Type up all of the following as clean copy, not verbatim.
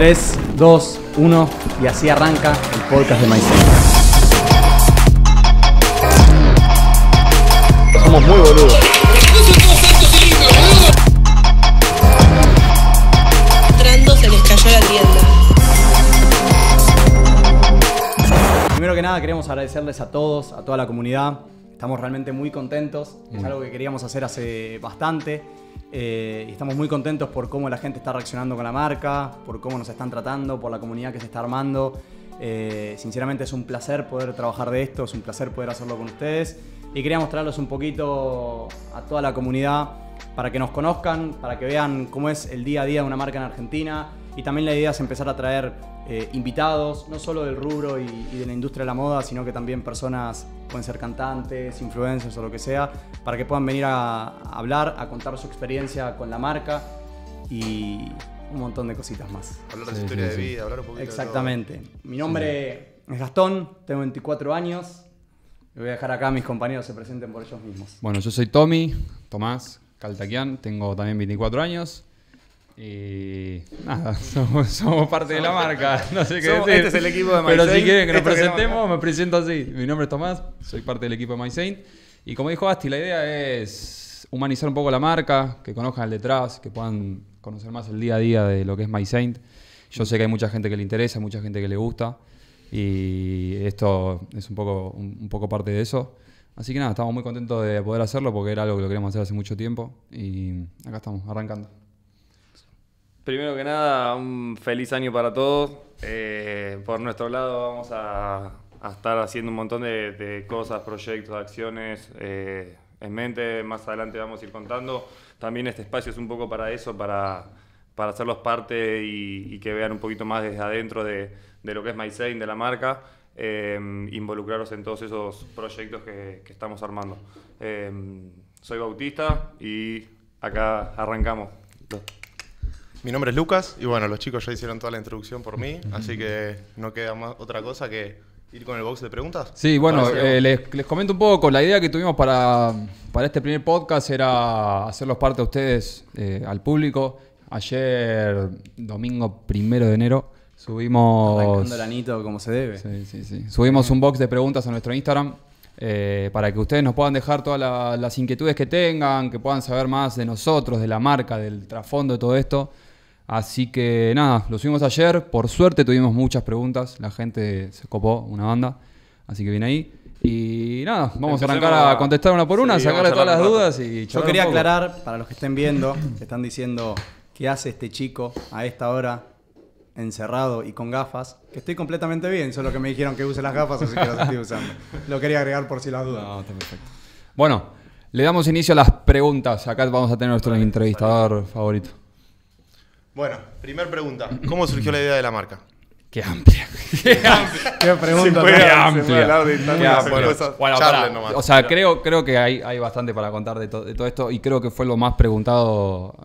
3, 2, 1 y así arranca el podcast de MySafe. Somos muy boludos. Entrando se les cayó la tienda. Primero que nada queremos agradecerles a todos, a toda la comunidad. Estamos realmente muy contentos, es algo que queríamos hacer hace bastante y estamos muy contentos por cómo la gente está reaccionando con la marca, por cómo nos están tratando, por la comunidad que se está armando. Sinceramente es un placer poder trabajar de esto, es un placer poder hacerlo con ustedes y quería mostrarles un poquito a toda la comunidad para que nos conozcan, para que vean cómo es el día a día de una marca en Argentina. Y también la idea es empezar a traer invitados, no solo del rubro y de la industria de la moda, sino que también personas, pueden ser cantantes, influencers o lo que sea, para que puedan venir a hablar, a contar su experiencia con la marca y un montón de cositas más. Hablar de historia de vida, hablar un poquito. Exactamente. De todo. Mi nombre es Gastón, tengo 24 años. Voy a dejar acá a mis compañeros se presenten por ellos mismos. Bueno, yo soy Tomás Caltaquian, tengo también 24 años. Y nada, somos parte de la marca, no sé qué decir. Este es el equipo de MySaint. Pero si quieren que nos presentemos, me presento así. Mi nombre es Tomás, soy parte del equipo de MySaint. Y como dijo Asti, la idea es humanizar un poco la marca, que conozcan el detrás, que puedan conocer más el día a día de lo que es MySaint. Yo sé que hay mucha gente que le interesa, mucha gente que le gusta. Y esto es un poco parte de eso. Así que nada, estamos muy contentos de poder hacerlo porque era algo que lo queríamos hacer hace mucho tiempo. Y acá estamos, arrancando. Primero que nada, un feliz año para todos. Por nuestro lado vamos a estar haciendo un montón de cosas, proyectos, acciones en mente. Más adelante vamos a ir contando. También este espacio es un poco para eso, para hacerlos parte y que vean un poquito más desde adentro de lo que es MySaint, de la marca. Involucraros en todos esos proyectos que estamos armando. Soy Bautista y acá arrancamos. Mi nombre es Lucas y bueno, los chicos ya hicieron toda la introducción por mí, así que no queda más otra cosa que ir con el box de preguntas. Sí, bueno, les comento un poco. La idea que tuvimos para este primer podcast era hacerlos parte a ustedes, al público. Ayer, domingo 1 de enero, subimos... Arrancando el anito como se debe. Sí, sí, sí. Subimos un box de preguntas a nuestro Instagram para que ustedes nos puedan dejar todas las inquietudes que tengan, que puedan saber más de nosotros, de la marca, del trasfondo de todo esto. Así que nada, lo subimos ayer. Por suerte tuvimos muchas preguntas. La gente se copó una banda. Así que viene ahí. Y nada, vamos a arrancar a contestar una por una, sacarle todas las dudas y charlar. Yo quería aclarar, para los que estén viendo, que están diciendo qué hace este chico a esta hora encerrado y con gafas, que estoy completamente bien. Solo que me dijeron que use las gafas, así que las estoy usando. Lo quería agregar por si las dudas. No, está perfecto. Bueno, le damos inicio a las preguntas. Acá vamos a tener nuestro entrevistador favorito. Bueno, primera pregunta. ¿Cómo surgió la idea de la marca? Qué amplia. Qué pregunta. O sea, creo que hay bastante para contar de todo esto y creo que fue lo más preguntado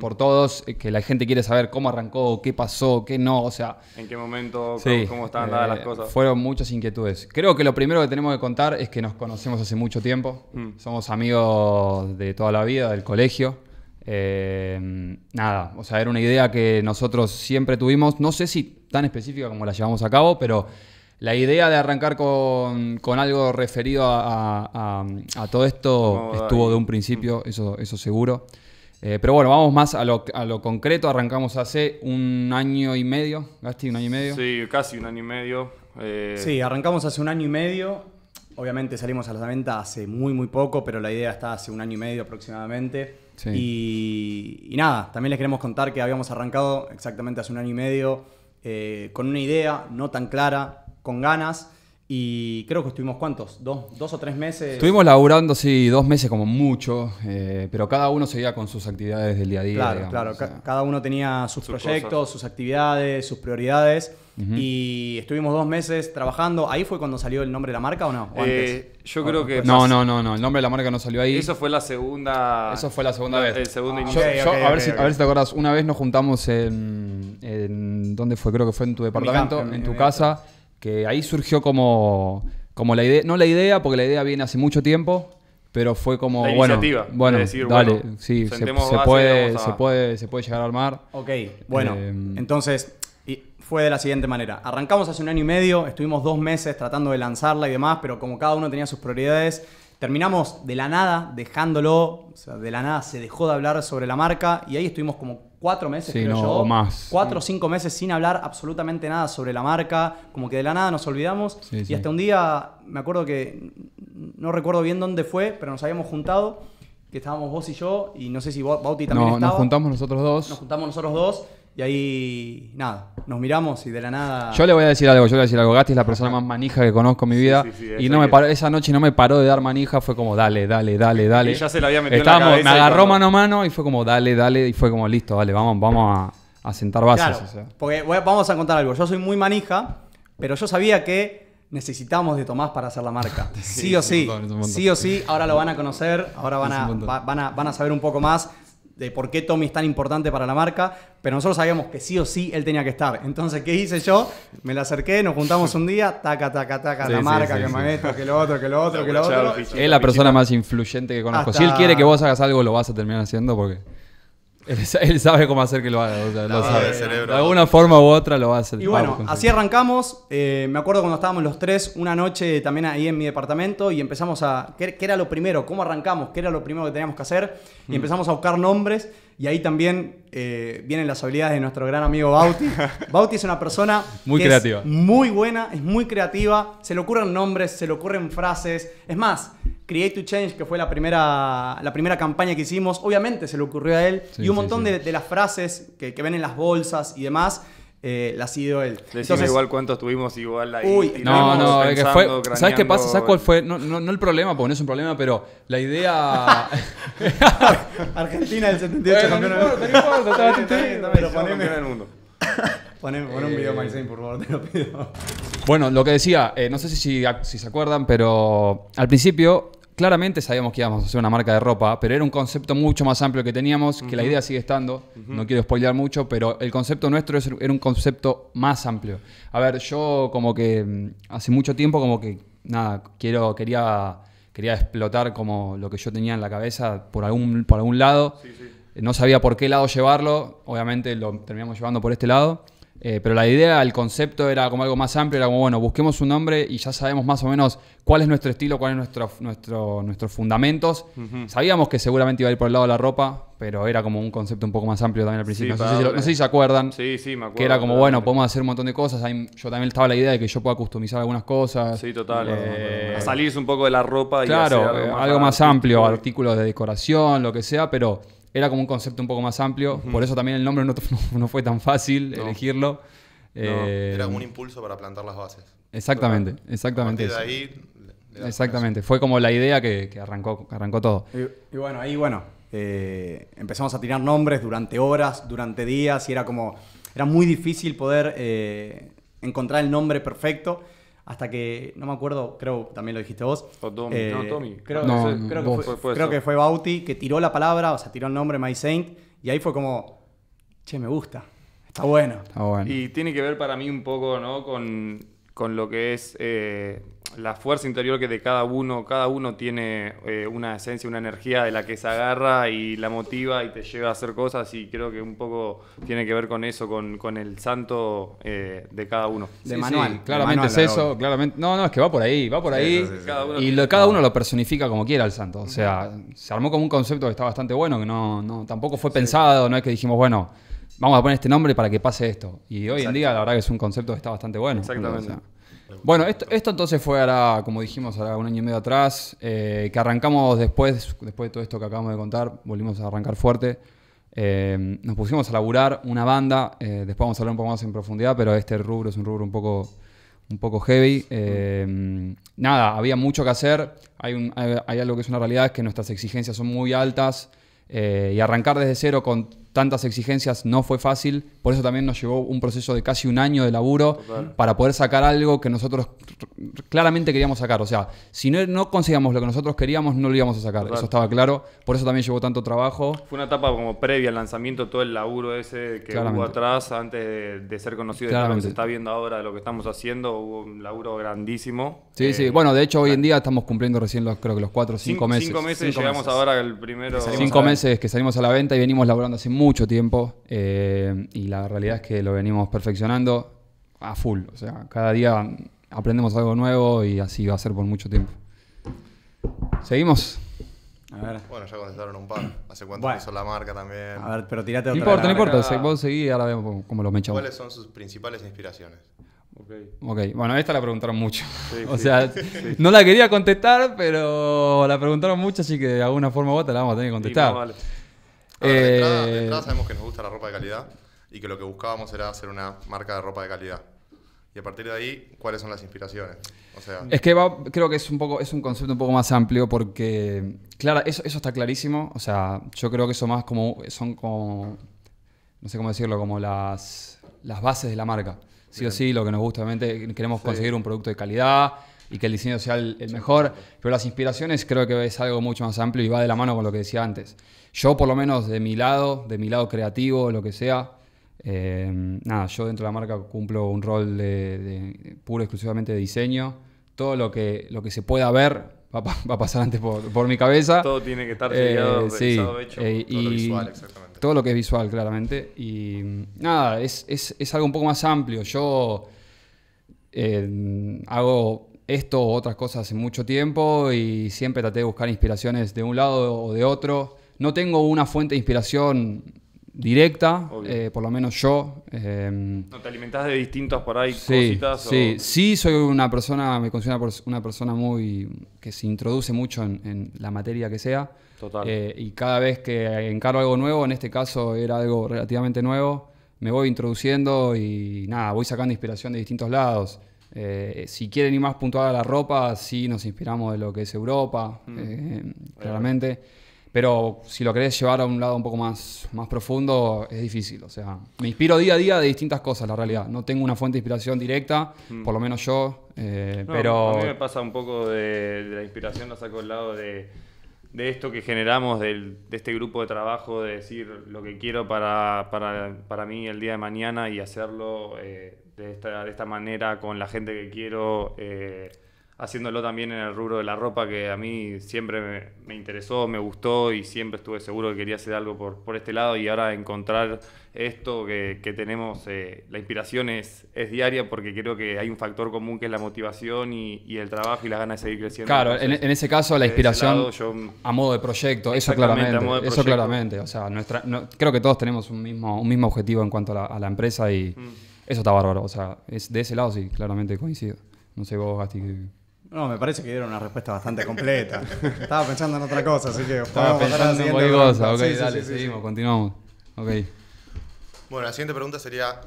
por todos, que la gente quiere saber cómo arrancó, qué pasó, qué no, o sea... ¿En qué momento? Sí, ¿cómo estaban dadas las cosas? Fueron muchas inquietudes. Creo que lo primero que tenemos que contar es que nos conocemos hace mucho tiempo. Somos amigos de toda la vida, del colegio. Nada, o sea, era una idea que nosotros siempre tuvimos, no sé si tan específica como la llevamos a cabo, pero la idea de arrancar con algo referido a todo esto estuvo de un principio, eso seguro. Pero bueno, vamos más a lo concreto. Arrancamos hace un año y medio, Gasti, ¿un año y medio? Sí, casi un año y medio. Sí, arrancamos hace un año y medio. Obviamente salimos a la venta hace muy poco, pero la idea está hace un año y medio aproximadamente. Sí. Y nada, también les queremos contar que habíamos arrancado exactamente hace un año y medio con una idea no tan clara, con ganas. Y creo que estuvimos, ¿cuántos? ¿2 o 3 meses? Estuvimos laburando, sí, 2 meses como mucho, pero cada uno seguía con sus actividades del día a día. Claro, digamos, claro. O sea, cada uno tenía sus proyectos, cosas, sus actividades, sus prioridades. Y estuvimos 2 meses trabajando. ¿Ahí fue cuando salió el nombre de la marca o no? ¿O antes? Yo creo que... No. El nombre de la marca no salió ahí. Eso fue la segunda... Eso fue la segunda vez. El segundo inicio. A ver si te acordás. Una vez nos juntamos en ¿dónde fue? Creo que fue en tu departamento, en tu casa. Que ahí surgió como la idea, no la idea, porque la idea viene hace mucho tiempo, pero fue como, la iniciativa, bueno, de decir, dale, bueno, sí, se puede llegar a armar. Ok, bueno, entonces Y fue de la siguiente manera. Arrancamos hace un año y medio, estuvimos 2 meses tratando de lanzarla y demás, pero como cada uno tenía sus prioridades, terminamos de la nada dejándolo, o sea, de la nada se dejó de hablar sobre la marca y ahí estuvimos como 4 meses, sí, creo no, yo, o más. 4 o 5 meses sin hablar absolutamente nada sobre la marca, como que de la nada nos olvidamos. Sí, y sí. Hasta un día, me acuerdo que, no recuerdo bien dónde fue, pero nos habíamos juntado, que estábamos vos y yo, y no sé si Bauti también no, estaba. Nos juntamos nosotros dos. Nos juntamos nosotros dos. Y ahí, nada, nos miramos y de la nada... Yo le voy a decir algo, Gasti es la persona más manija que conozco en mi vida. Sí, sí, sí, y no me paró, esa noche no me paró de dar manija, fue como dale. Y ya se la había metido en la cabeza. Me agarró mano a mano y fue como dale. Y fue como listo, dale, vamos a sentar bases. Claro, o sea, porque vamos a contar algo. Yo soy muy manija, pero yo sabía que necesitamos de Tomás para hacer la marca. Sí o sí, sí o sí. Ahora lo van a conocer, ahora van a saber un poco más de por qué Tommy es tan importante para la marca, pero nosotros sabíamos que sí o sí él tenía que estar. Entonces, ¿qué hice yo? Me la acerqué, nos juntamos un día, taca, sí, la marca, sí, que sí, me meto, que lo otro. Es la persona más influyente que conozco. Hasta... Si él quiere que vos hagas algo, lo vas a terminar haciendo porque él sabe cómo hacer que lo haga. O sea, lo sabe. De alguna forma u otra lo va a hacer. Y bueno, así arrancamos. Me acuerdo cuando estábamos los tres, una noche también ahí en mi departamento, y empezamos a... ¿Qué era lo primero? ¿Cómo arrancamos? ¿Qué era lo primero que teníamos que hacer? Y empezamos a buscar nombres. Y ahí también vienen las habilidades de nuestro gran amigo Bauti. Bauti es una persona muy creativa. Es muy buena, es muy creativa. Se le ocurren nombres, se le ocurren frases. Es más, Create to Change, que fue la primera campaña que hicimos, obviamente se le ocurrió a él. Sí, y un montón de las frases que ven en las bolsas y demás, las ha sido él. Entonces, igual cuántos tuvimos igual ahí. Uy, no, es que fue, ¿sabes qué pasa? ¿Sabes cuál fue? No el problema, porque no es un problema, pero la idea... Argentina del 78 campeona del mundo. Pero poneme en el mundo. Pon un video, Maizén, por favor, te lo pido. Bueno, lo que decía, no sé si se acuerdan, pero al principio... Claramente sabíamos que íbamos a hacer una marca de ropa, pero era un concepto mucho más amplio que teníamos, que la idea sigue estando, no quiero spoilear mucho, pero el concepto nuestro era un concepto más amplio. A ver, yo como que hace mucho tiempo como que, nada, quería explotar como lo que yo tenía en la cabeza por algún lado. Sí, sí. No sabía por qué lado llevarlo, obviamente lo terminamos llevando por este lado. Pero la idea, el concepto era como algo más amplio, era como, bueno, busquemos un nombre y ya sabemos más o menos cuál es nuestro estilo, cuáles son nuestros fundamentos. Sabíamos que seguramente iba a ir por el lado de la ropa, pero era como un concepto un poco más amplio también al principio. Sí, no sé si se acuerdan. Sí, sí, me acuerdo. Que era como, bueno, podemos hacer un montón de cosas. Ahí, yo también estaba la idea de que yo pueda customizar algunas cosas. Sí, total. Salirse un poco de la ropa y hacer algo más amplio, artículos de decoración, lo que sea, pero... Era como un concepto un poco más amplio. Por eso también el nombre no fue tan fácil elegirlo. No, era como un impulso para plantar las bases. Exactamente, exactamente. Desde ahí... Exactamente, fue como la idea que arrancó todo. Y bueno, ahí empezamos a tirar nombres durante horas, durante días. Y era como... Era muy difícil poder encontrar el nombre perfecto. Hasta que, no me acuerdo, creo también lo dijiste vos. Tommy. Creo que fue Bauti que tiró la palabra, o sea, tiró el nombre Maizén. Y ahí fue como, che, me gusta, está bueno. Está bueno. Y tiene que ver para mí un poco, ¿no? Con lo que es la fuerza interior que de cada uno. Cada uno tiene una esencia, una energía de la que se agarra y la motiva y te lleva a hacer cosas, y creo que un poco tiene que ver con eso, con el santo de cada uno. De manual. Sí, claramente es eso. Claramente. No, es que va por ahí, va por ahí. Sí. Cada uno lo personifica como quiera el santo. O sea, se armó como un concepto que está bastante bueno, que no tampoco fue pensado, no es que dijimos, bueno, vamos a poner este nombre para que pase esto. Y hoy en día, la verdad que es un concepto que está bastante bueno. Exactamente. Bueno, esto entonces fue ahora, como dijimos, ahora un año y medio atrás, que arrancamos después de todo esto que acabamos de contar, volvimos a arrancar fuerte. Nos pusimos a laburar una banda, después vamos a hablar un poco más en profundidad, pero este rubro es un rubro un poco heavy. Nada, había mucho que hacer. Hay algo que es una realidad, es que nuestras exigencias son muy altas. Y arrancar desde cero con tantas exigencias no fue fácil. Por eso también nos llevó un proceso de casi un año de laburo. Total. Para poder sacar algo que nosotros claramente queríamos sacar. O sea, si no conseguíamos lo que nosotros queríamos, no lo íbamos a sacar. Total. Eso estaba claro. Por eso también llevó tanto trabajo. Fue una etapa como previa al lanzamiento, todo el laburo ese que hubo atrás, antes de ser conocido, de lo que se está viendo ahora, de lo que estamos haciendo. Hubo un laburo grandísimo. Sí, sí. Bueno, de hecho, hoy en día estamos cumpliendo recién creo que los 4 o 5 meses. 5 meses llegamos ahora el primero. 5 meses que salimos a la venta y venimos laburando hace mucho mucho tiempo y la realidad es que lo venimos perfeccionando a full. O sea, cada día aprendemos algo nuevo y así va a ser por mucho tiempo. ¿Seguimos? A ver. Bueno, ya contestaron un par. ¿Hace cuánto empezó la marca también? A ver, pero tirate otra. No importa. Vos seguís y ahora vemos cómo los mechamos. ¿Cuáles son sus principales inspiraciones? Okay. Bueno, esta la preguntaron mucho. Sí, o sea, no la quería contestar, pero la preguntaron mucho, así que de alguna forma u otra la vamos a tener que contestar. Sí, vale. de entrada sabemos que nos gusta la ropa de calidad y que lo que buscábamos era hacer una marca de ropa de calidad. Y a partir de ahí, ¿cuáles son las inspiraciones? O sea, es que creo que es un concepto un poco más amplio porque, claro, eso está clarísimo. O sea, yo creo que eso más como, son como, no sé cómo decirlo, como las bases de la marca. Sí o sí, lo que nos gusta, obviamente, queremos conseguir un producto de calidad y que el diseño sea el mejor. Pero las inspiraciones creo que es algo mucho más amplio y va de la mano con lo que decía antes. Yo, por lo menos, de mi lado creativo, lo que sea, nada, yo dentro de la marca cumplo un rol de puro exclusivamente de diseño. Todo lo que se pueda ver va a pasar antes por mi cabeza. Todo tiene que estar sellado, revisado, hecho. Todo lo visual, exactamente. Todo lo que es visual, claramente. Y nada, es algo un poco más amplio. Yo hago esto o otras cosas hace mucho tiempo y siempre traté de buscar inspiraciones de un lado o de otro. No tengo una fuente de inspiración directa, por lo menos yo. ¿No te alimentás de distintas por ahí cositas? Sí, sí, soy una persona, me considero una persona muy que se introduce mucho en la materia que sea. Total. Y cada vez que encaro algo nuevo, en este caso era algo relativamente nuevo, me voy introduciendo y nada, voy sacando inspiración de distintos lados. Si quieren ir más puntual a la ropa, sí nos inspiramos de lo que es Europa, claramente. Pero si lo querés llevar a un lado un poco más profundo, es difícil. O sea, me inspiro día a día de distintas cosas, la realidad. No tengo una fuente de inspiración directa, por lo menos yo. Pero a mí me pasa un poco de la inspiración, la saco al lado de esto que generamos, de este grupo de trabajo, de decir lo que quiero para mí el día de mañana y hacerlo de esta manera con la gente que quiero. Haciéndolo también en el rubro de la ropa, que a mí siempre me interesó, me gustó y siempre estuve seguro que quería hacer algo por este lado, y ahora encontrar esto que tenemos, la inspiración es diaria, porque creo que hay un factor común que es la motivación y el trabajo y las ganas de seguir creciendo. Claro, entonces, en ese caso la inspiración lado, yo, a modo de proyecto, eso claramente, o sea, creo que todos tenemos un mismo objetivo en cuanto a la empresa y eso está bárbaro, o sea, de ese lado sí, claramente coincido. No sé vos, Gasti. No, me parece que dieron una respuesta bastante completa. Estaba pensando en otra cosa, así que... Estaba pensando en cualquier cosa. Ok, sí, dale, sí, seguimos, continuamos. Okay. Bueno, la siguiente pregunta sería...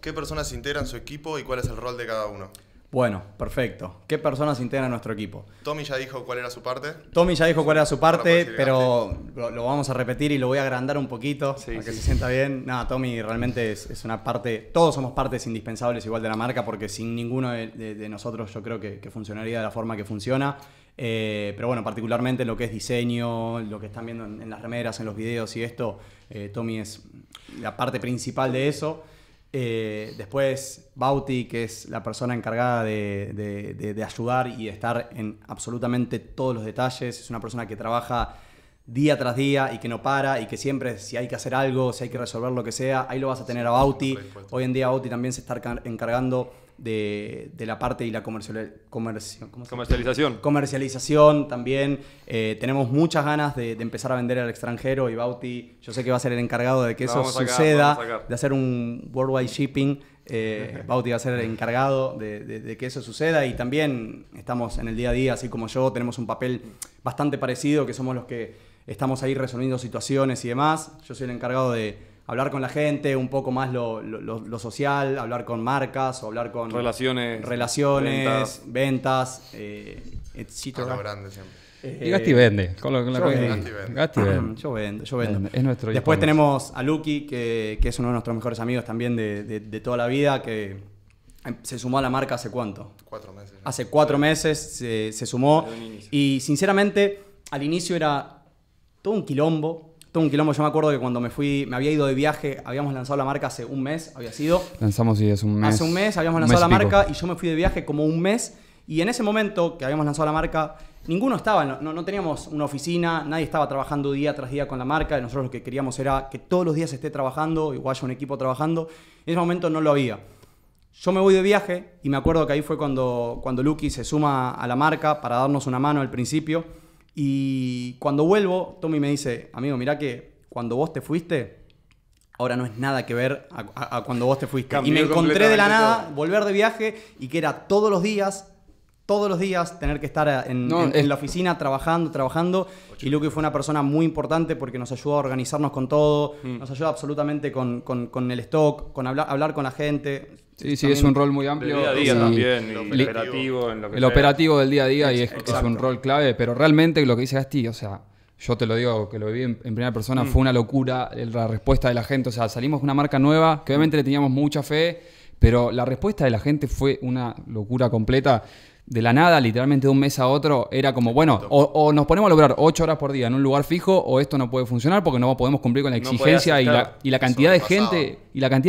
¿Qué personas integran su equipo y cuál es el rol de cada uno? Bueno, perfecto. ¿Qué personas integran nuestro equipo? Tommy ya dijo cuál era su parte. Tommy ya dijo cuál era su parte, pero lo vamos a repetir y lo voy a agrandar un poquito para que se sienta bien. No, Tommy realmente es una parte... Todos somos partes indispensables igual de la marca, porque sin ninguno de nosotros yo creo que funcionaría de la forma que funciona. Pero bueno, particularmente lo que es diseño, lo que están viendo en las remeras, en los videos y esto, Tommy es la parte principal de eso. Después Bauti, que es la persona encargada de ayudar y estar en absolutamente todos los detalles. Es una persona que trabaja día tras día y que no para, y que siempre, si hay que hacer algo, si hay que resolver lo que sea, ahí lo vas a tener a Bauti. Hoy en día Bauti también se está encargando de la parte y la comercialización. Comercialización también. Tenemos muchas ganas de empezar a vender al extranjero, y Bauti, yo sé que va a ser el encargado de que eso suceda, de hacer un worldwide shipping. Bauti va a ser el encargado de que eso suceda, y también estamos en el día a día, así como yo, tenemos un papel bastante parecido, que somos los que estamos ahí resolviendo situaciones y demás. Yo soy el encargado de hablar con la gente, un poco más lo social, hablar con marcas, o hablar con... Relaciones, ventas, etc. Algo grande siempre. Y Gasti vende. Yo vendo. Es nuestro... Después tenemos a Luqui, que es uno de nuestros mejores amigos también de toda la vida, que... Se sumó a la marca hace cuánto? 4 meses. ¿No? Hace 4 meses se sumó. Y sinceramente, al inicio era todo un quilombo. Yo me acuerdo que cuando me había ido de viaje, habíamos lanzado la marca hace un mes, había sido. Lanzamos, sí, hace un mes. Hace un mes habíamos lanzado la marca y yo me fui de viaje como un mes. Y en ese momento que habíamos lanzado la marca, ninguno estaba, no teníamos una oficina, nadie estaba trabajando día tras día con la marca. Nosotros lo que queríamos era que todos los días se esté trabajando, igual haya un equipo trabajando. En ese momento no lo había. Yo me voy de viaje y me acuerdo que ahí fue cuando Luqui se suma a la marca para darnos una mano al principio. Y cuando vuelvo, Tommy me dice, amigo, mirá que cuando vos te fuiste, ahora no es nada que ver a cuando vos te fuiste. Cambió. Y me encontré de la nada, todo. Volver de viaje y que era todos los días tener que estar en la oficina trabajando. Y Luqui fue una persona muy importante porque nos ayudó a organizarnos con todo, nos ayudó absolutamente con el stock, con hablar con la gente. Sí, sí, es un rol muy amplio. Día a día también, el operativo del día a día, y es un rol clave. Pero realmente lo que dice Gasti, o sea, yo te lo digo, que lo viví en primera persona, fue una locura la respuesta de la gente. O sea, salimos con una marca nueva, que obviamente le teníamos mucha fe, pero la respuesta de la gente fue una locura completa. De la nada, literalmente de un mes a otro, era como, bueno, o nos ponemos a lograr 8 horas por día en un lugar fijo, o esto no puede funcionar porque no podemos cumplir con la exigencia y la cantidad de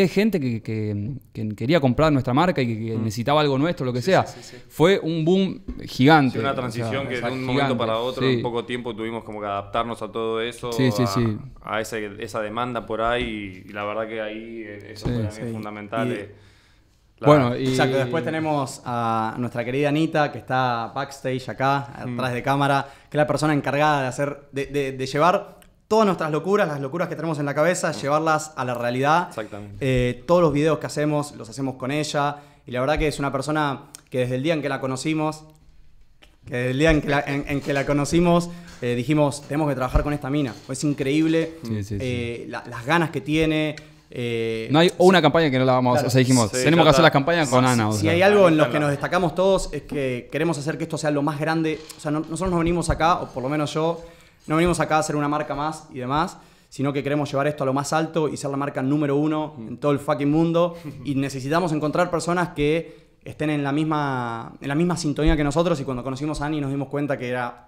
gente que quería comprar nuestra marca y que necesitaba algo nuestro, lo que sea. Sí, sí, sí. Fue un boom gigante. Sí, una transición que de un momento para otro, en poco tiempo tuvimos como que adaptarnos a todo eso, a esa demanda por ahí, y la verdad que ahí eso fue fundamental. Bueno, y... O sea, que después tenemos a nuestra querida Anita, que está backstage acá, atrás de cámara, que es la persona encargada de hacer, de llevar todas nuestras locuras, las locuras que tenemos en la cabeza, llevarlas a la realidad. Exactamente. Todos los videos que hacemos, los hacemos con ella. Y la verdad que es una persona que desde el día en que la conocimos, dijimos, tenemos que trabajar con esta mina. Es increíble las ganas que tiene. No hay una campaña que no la vamos a hacer. O sea, dijimos, tenemos que hacer las campañas con Ana. Si hay algo en lo que nos destacamos todos es que queremos hacer que esto sea lo más grande. O sea, nosotros no venimos acá, o por lo menos yo, no venimos acá a hacer una marca más y demás, sino que queremos llevar esto a lo más alto y ser la marca número 1 en todo el fucking mundo. Y necesitamos encontrar personas que estén en la misma sintonía que nosotros. Y cuando conocimos a Ani nos dimos cuenta que era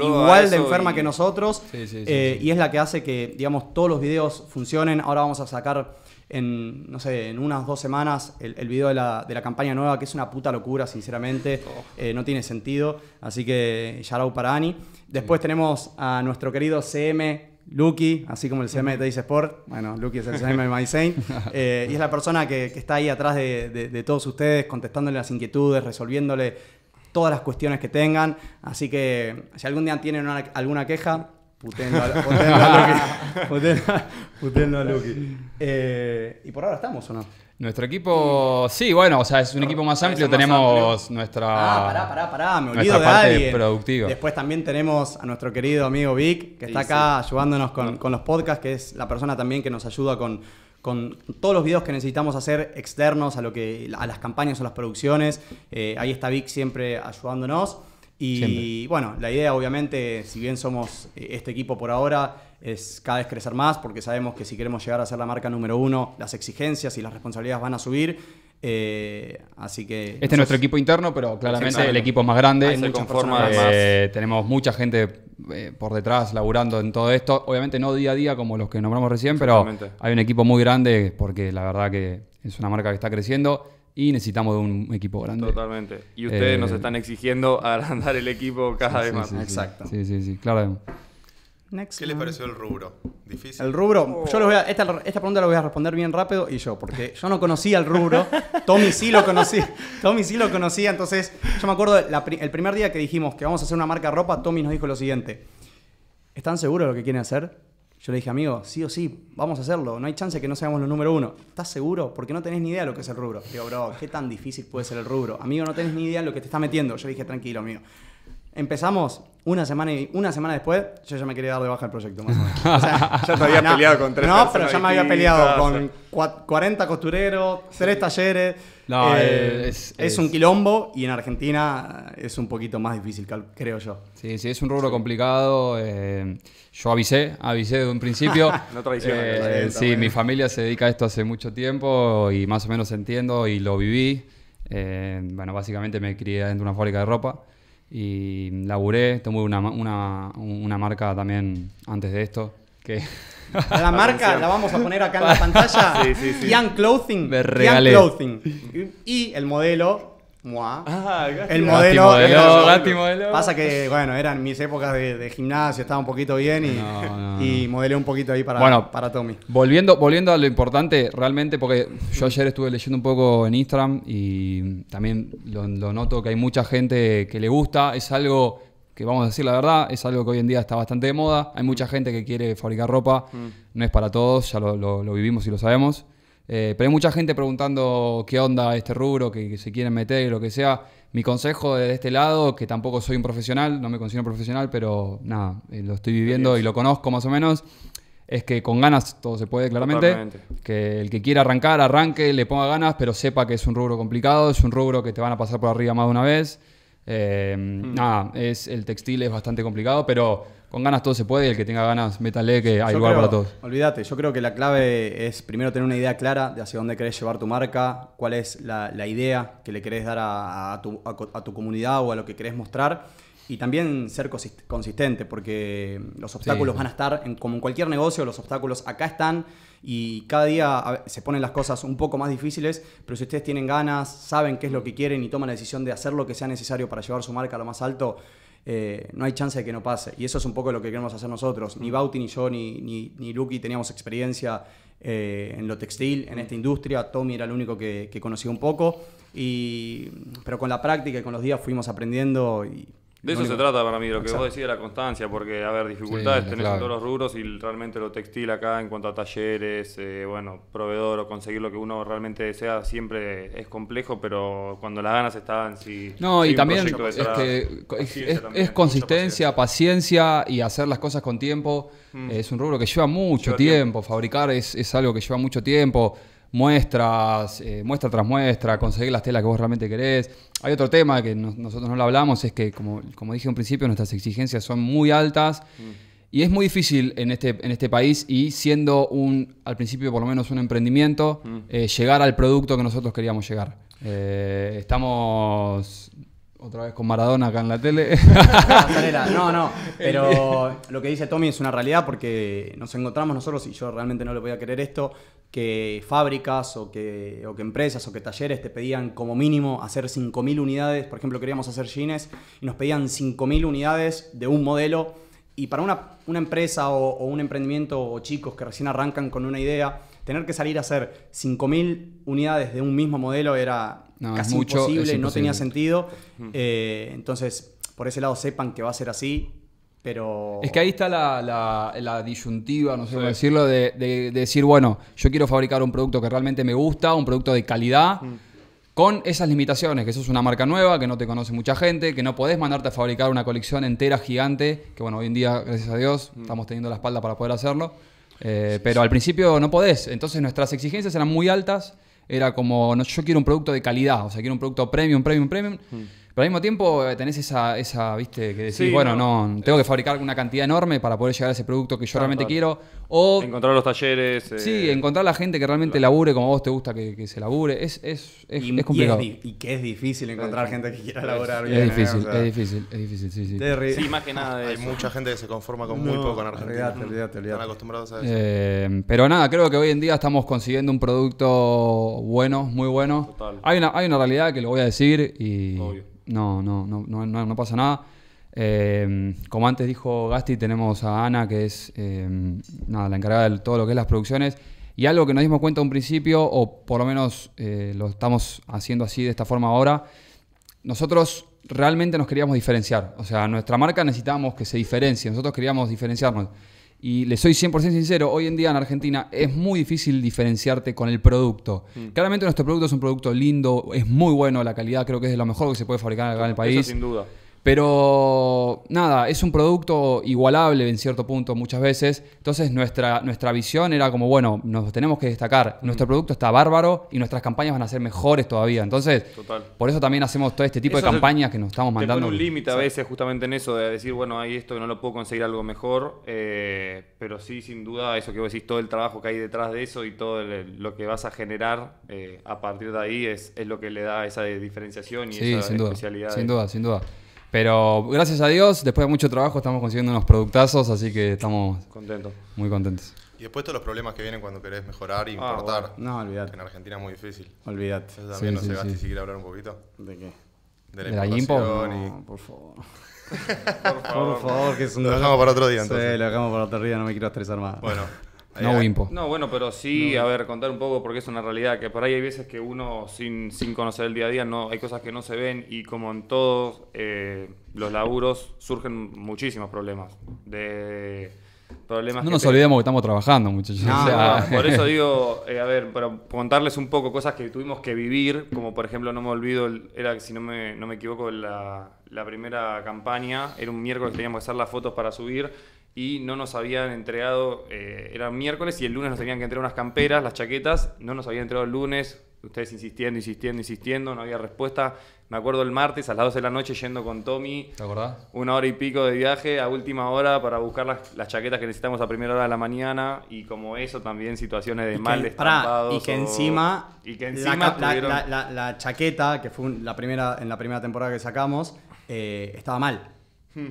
igual de enferma que nosotros, y es la que hace que, digamos, todos los videos funcionen. Ahora vamos a sacar en, no sé, en unas 2 semanas el video de la campaña nueva, que es una puta locura, sinceramente. No tiene sentido, así que shout out para Ani. Después tenemos a nuestro querido CM Luqui, así como el CM de Tays Sport. Bueno, Luqui es el CM de MySane, y es la persona que está ahí atrás de todos ustedes, contestándole las inquietudes, resolviéndole todas las cuestiones que tengan. Así que si algún día tienen alguna queja, putenlo a Luqui. ¿Y por ahora estamos o no? Nuestro equipo, sí, bueno, o sea, es un equipo más amplio. Tenemos nuestra... Pará, me olvido de alguien. Productiva. Después también tenemos a nuestro querido amigo Vic, que está acá ayudándonos con los podcasts, que es la persona también que nos ayuda con todos los videos que necesitamos hacer externos a las campañas o las producciones. Ahí está Vic siempre ayudándonos. Bueno, la idea, obviamente, si bien somos este equipo por ahora, es cada vez crecer más, porque sabemos que si queremos llegar a ser la marca número 1, las exigencias y las responsabilidades van a subir. Así que... Este es nuestro equipo interno, pero claramente el equipo es más grande. Se conforma más. Tenemos mucha gente por detrás laburando en todo esto. Obviamente no día a día como los que nombramos recién, pero hay un equipo muy grande porque la verdad que es una marca que está creciendo. Y necesitamos de un equipo grande. Totalmente. Y ustedes nos están exigiendo agrandar el equipo cada vez más. Exacto. Sí, claro. ¿Qué les pareció el rubro? ¿Difícil? El rubro, yo les voy a... Esta pregunta la voy a responder bien rápido porque yo no conocía el rubro. Tommy sí lo conocía. Entonces, yo me acuerdo el primer día que dijimos que vamos a hacer una marca de ropa, Tommy nos dijo lo siguiente. ¿Están seguros de lo que quieren hacer? Yo le dije, amigo, sí o sí, vamos a hacerlo. No hay chance que no seamos los número 1. ¿Estás seguro? Porque no tenés ni idea de lo que es el rubro. Digo, bro, ¿qué tan difícil puede ser el rubro? Amigo, no tenés ni idea de lo que te estás metiendo. Yo le dije, tranquilo, amigo. Empezamos una semana después, yo ya me quería dar de baja el proyecto, más o menos. O sea, ya te había peleado con 3 personas. No, pero ya me había peleado con 40 costureros, 3 talleres. No, es un quilombo, y en Argentina es un poquito más difícil, creo yo. Sí, es un rubro complicado. Yo avisé de un principio. No traiciona. Sí, mi familia se dedica a esto hace mucho tiempo y más o menos entiendo y lo viví. Bueno, básicamente me crié dentro de una fábrica de ropa. Y laburé, tomé una marca también antes de esto. Que... La marca la vamos a poner acá en la pantalla. Young Clothing. Y el modelo Moa. Ah, el modelo. Gatti modelo. Pasa que, bueno, eran mis épocas de gimnasio, estaba un poquito bien y, no, no, y modelé un poquito ahí para, bueno, para Tommy. Volviendo a lo importante, realmente, porque yo ayer estuve leyendo un poco en Instagram y también lo noto que hay mucha gente que le gusta. Es algo que, vamos a decir la verdad, es algo que hoy en día está bastante de moda. Hay mucha gente que quiere fabricar ropa. No es para todos, ya lo vivimos y lo sabemos. Pero hay mucha gente preguntando qué onda este rubro, que se quieren meter, lo que sea. Mi consejo desde este lado, que tampoco soy un profesional, no me considero profesional, pero nada, lo estoy viviendo y lo conozco más o menos, es que con ganas todo se puede, claramente. Totalmente. Que el que quiera arrancar, arranque, le ponga ganas, pero sepa que es un rubro complicado, es un rubro que te van a pasar por arriba más de una vez. Nada, el textil es bastante complicado, pero con ganas todo se puede y el que tenga ganas, métale que hay lugar para todos. Olvídate, yo creo que la clave es primero tener una idea clara de hacia dónde querés llevar tu marca, cuál es la idea que le querés dar a tu comunidad o a lo que querés mostrar, y también ser consistente, porque los obstáculos van a estar, como en cualquier negocio, los obstáculos acá están y cada día se ponen las cosas un poco más difíciles, pero si ustedes tienen ganas, saben qué es lo que quieren y toman la decisión de hacer lo que sea necesario para llevar su marca a lo más alto, no hay chance de que no pase. Y eso es un poco lo que queremos hacer nosotros. Ni Bauti, ni yo, ni Luqui teníamos experiencia en lo textil, en esta industria. Tommy era el único que conocía un poco. Pero con la práctica y con los días fuimos aprendiendo. De eso se trata para mí, lo que vos decís de la constancia, porque, a ver, dificultades tenés en todos los rubros y realmente lo textil acá en cuanto a talleres, bueno, proveedor o conseguir lo que uno realmente desea siempre es complejo, pero cuando las ganas están, sí. No, y también es consistencia, paciencia y hacer las cosas con tiempo. Es un rubro que lleva mucho tiempo, fabricar es algo que lleva mucho tiempo. Muestras, muestra tras muestra, conseguir las telas que vos realmente querés. Hay otro tema que nosotros no lo hablamos, es que como dije en principio, nuestras exigencias son muy altas y es muy difícil en este país, y siendo al principio por lo menos un emprendimiento, llegar al producto que nosotros queríamos llegar. Estamos otra vez con Maradona acá en la tele. No, pero lo que dice Tommy es una realidad, porque nos encontramos nosotros, y yo realmente no le voy a querer esto, que fábricas o que empresas o que talleres te pedían como mínimo hacer 5.000 unidades. Por ejemplo, queríamos hacer jeans y nos pedían 5.000 unidades de un modelo. Y para una empresa o un emprendimiento o chicos que recién arrancan con una idea, tener que salir a hacer 5.000 unidades de un mismo modelo era casi imposible, no tenía sentido. Entonces, por ese lado, sepan que va a ser así. Pero es que ahí está la disyuntiva, no sé cómo decirlo, de decir, bueno, yo quiero fabricar un producto que realmente me gusta, un producto de calidad, con esas limitaciones, que sos una marca nueva, que no te conoce mucha gente, que no podés mandarte a fabricar una colección entera gigante, que bueno, hoy en día, gracias a Dios, estamos teniendo la espalda para poder hacerlo, pero al principio no podés. Entonces nuestras exigencias eran muy altas, era como, no, yo quiero un producto de calidad, o sea, quiero un producto premium. Pero al mismo tiempo tenés esa viste, que decís, sí, bueno, no, tengo que fabricar una cantidad enorme para poder llegar a ese producto que yo realmente quiero. O encontrar los talleres. Sí, encontrar la gente que realmente labure como vos te gusta que se labure. Es complicado. Y que es difícil encontrar gente que quiera laburar bien. Es difícil, sí. Sí, más que nada. Hay mucha gente que se conforma con muy poco en Argentina. Olvídate. Están acostumbrados a eso. Pero nada, creo que hoy en día estamos consiguiendo un producto bueno, muy bueno. Total. Hay una realidad que lo voy a decir y... Obvio. No pasa nada. Como antes dijo Gasti, tenemos a Ana, que es la encargada de todo lo que es las producciones. Y algo que nos dimos cuenta un principio, o por lo menos lo estamos haciendo así de esta forma ahora, nosotros realmente nos queríamos diferenciar. O sea, nuestra marca necesitábamos que se diferencie. Nosotros queríamos diferenciarnos. Y le soy 100% sincero, hoy en día en Argentina es muy difícil diferenciarte con el producto. Claramente nuestro producto es un producto lindo, es muy bueno, la calidad creo que es de lo mejor que se puede fabricar acá en el país. Eso sin duda. Pero nada, es un producto igualable en cierto punto muchas veces. Entonces nuestra visión era como, bueno, nos tenemos que destacar. Nuestro producto está bárbaro y nuestras campañas van a ser mejores todavía. Entonces, por eso también hacemos todo este tipo de campañas que nos estamos mandando. Te pone un límite a veces justamente en eso de decir, bueno, hay esto que no lo puedo conseguir algo mejor. Pero sí, sin duda, eso que vos decís, todo el trabajo que hay detrás de eso y todo lo que vas a generar a partir de ahí es lo que le da esa diferenciación y esa especialidad. Sin duda. Pero gracias a Dios, después de mucho trabajo, estamos consiguiendo unos productazos, así que estamos contentos. Muy contentos. Y después todos los problemas que vienen cuando querés mejorar e importar. Bueno. No, olvidate. En Argentina es muy difícil. Olvidate. Eso también no se gasta si quiere hablar un poquito. ¿De qué? De la importación. No, y... por favor. por favor, que es un... Lo dejamos para otro día, entonces. Sí, lo dejamos para otro día, no me quiero estresar más. Bueno. No, impo. No, bueno, pero sí, no. A ver, contar un poco porque es una realidad que por ahí hay veces que uno sin conocer el día a día, no, hay cosas que no se ven y como en todos los laburos surgen muchísimos problemas. No nos olvidemos que estamos trabajando, muchachos. No, o sea, por eso digo, a ver, para contarles un poco cosas que tuvimos que vivir, como por ejemplo, no me olvido, era, si no me equivoco, la primera campaña, era un miércoles, teníamos que hacer las fotos para subir y no nos habían entregado, era miércoles y el lunes nos tenían que entregar unas camperas, las chaquetas, no nos habían entregado el lunes, ustedes insistiendo, no había respuesta. Me acuerdo el martes a las 12 de la noche yendo con Tommy. ¿Te acordás? 1 hora y pico de viaje a última hora para buscar las chaquetas que necesitamos a primera hora de la mañana. Y como eso también situaciones de mal estampados. Y que encima, tuvieron... la chaqueta, que fue en la primera temporada que sacamos, estaba mal.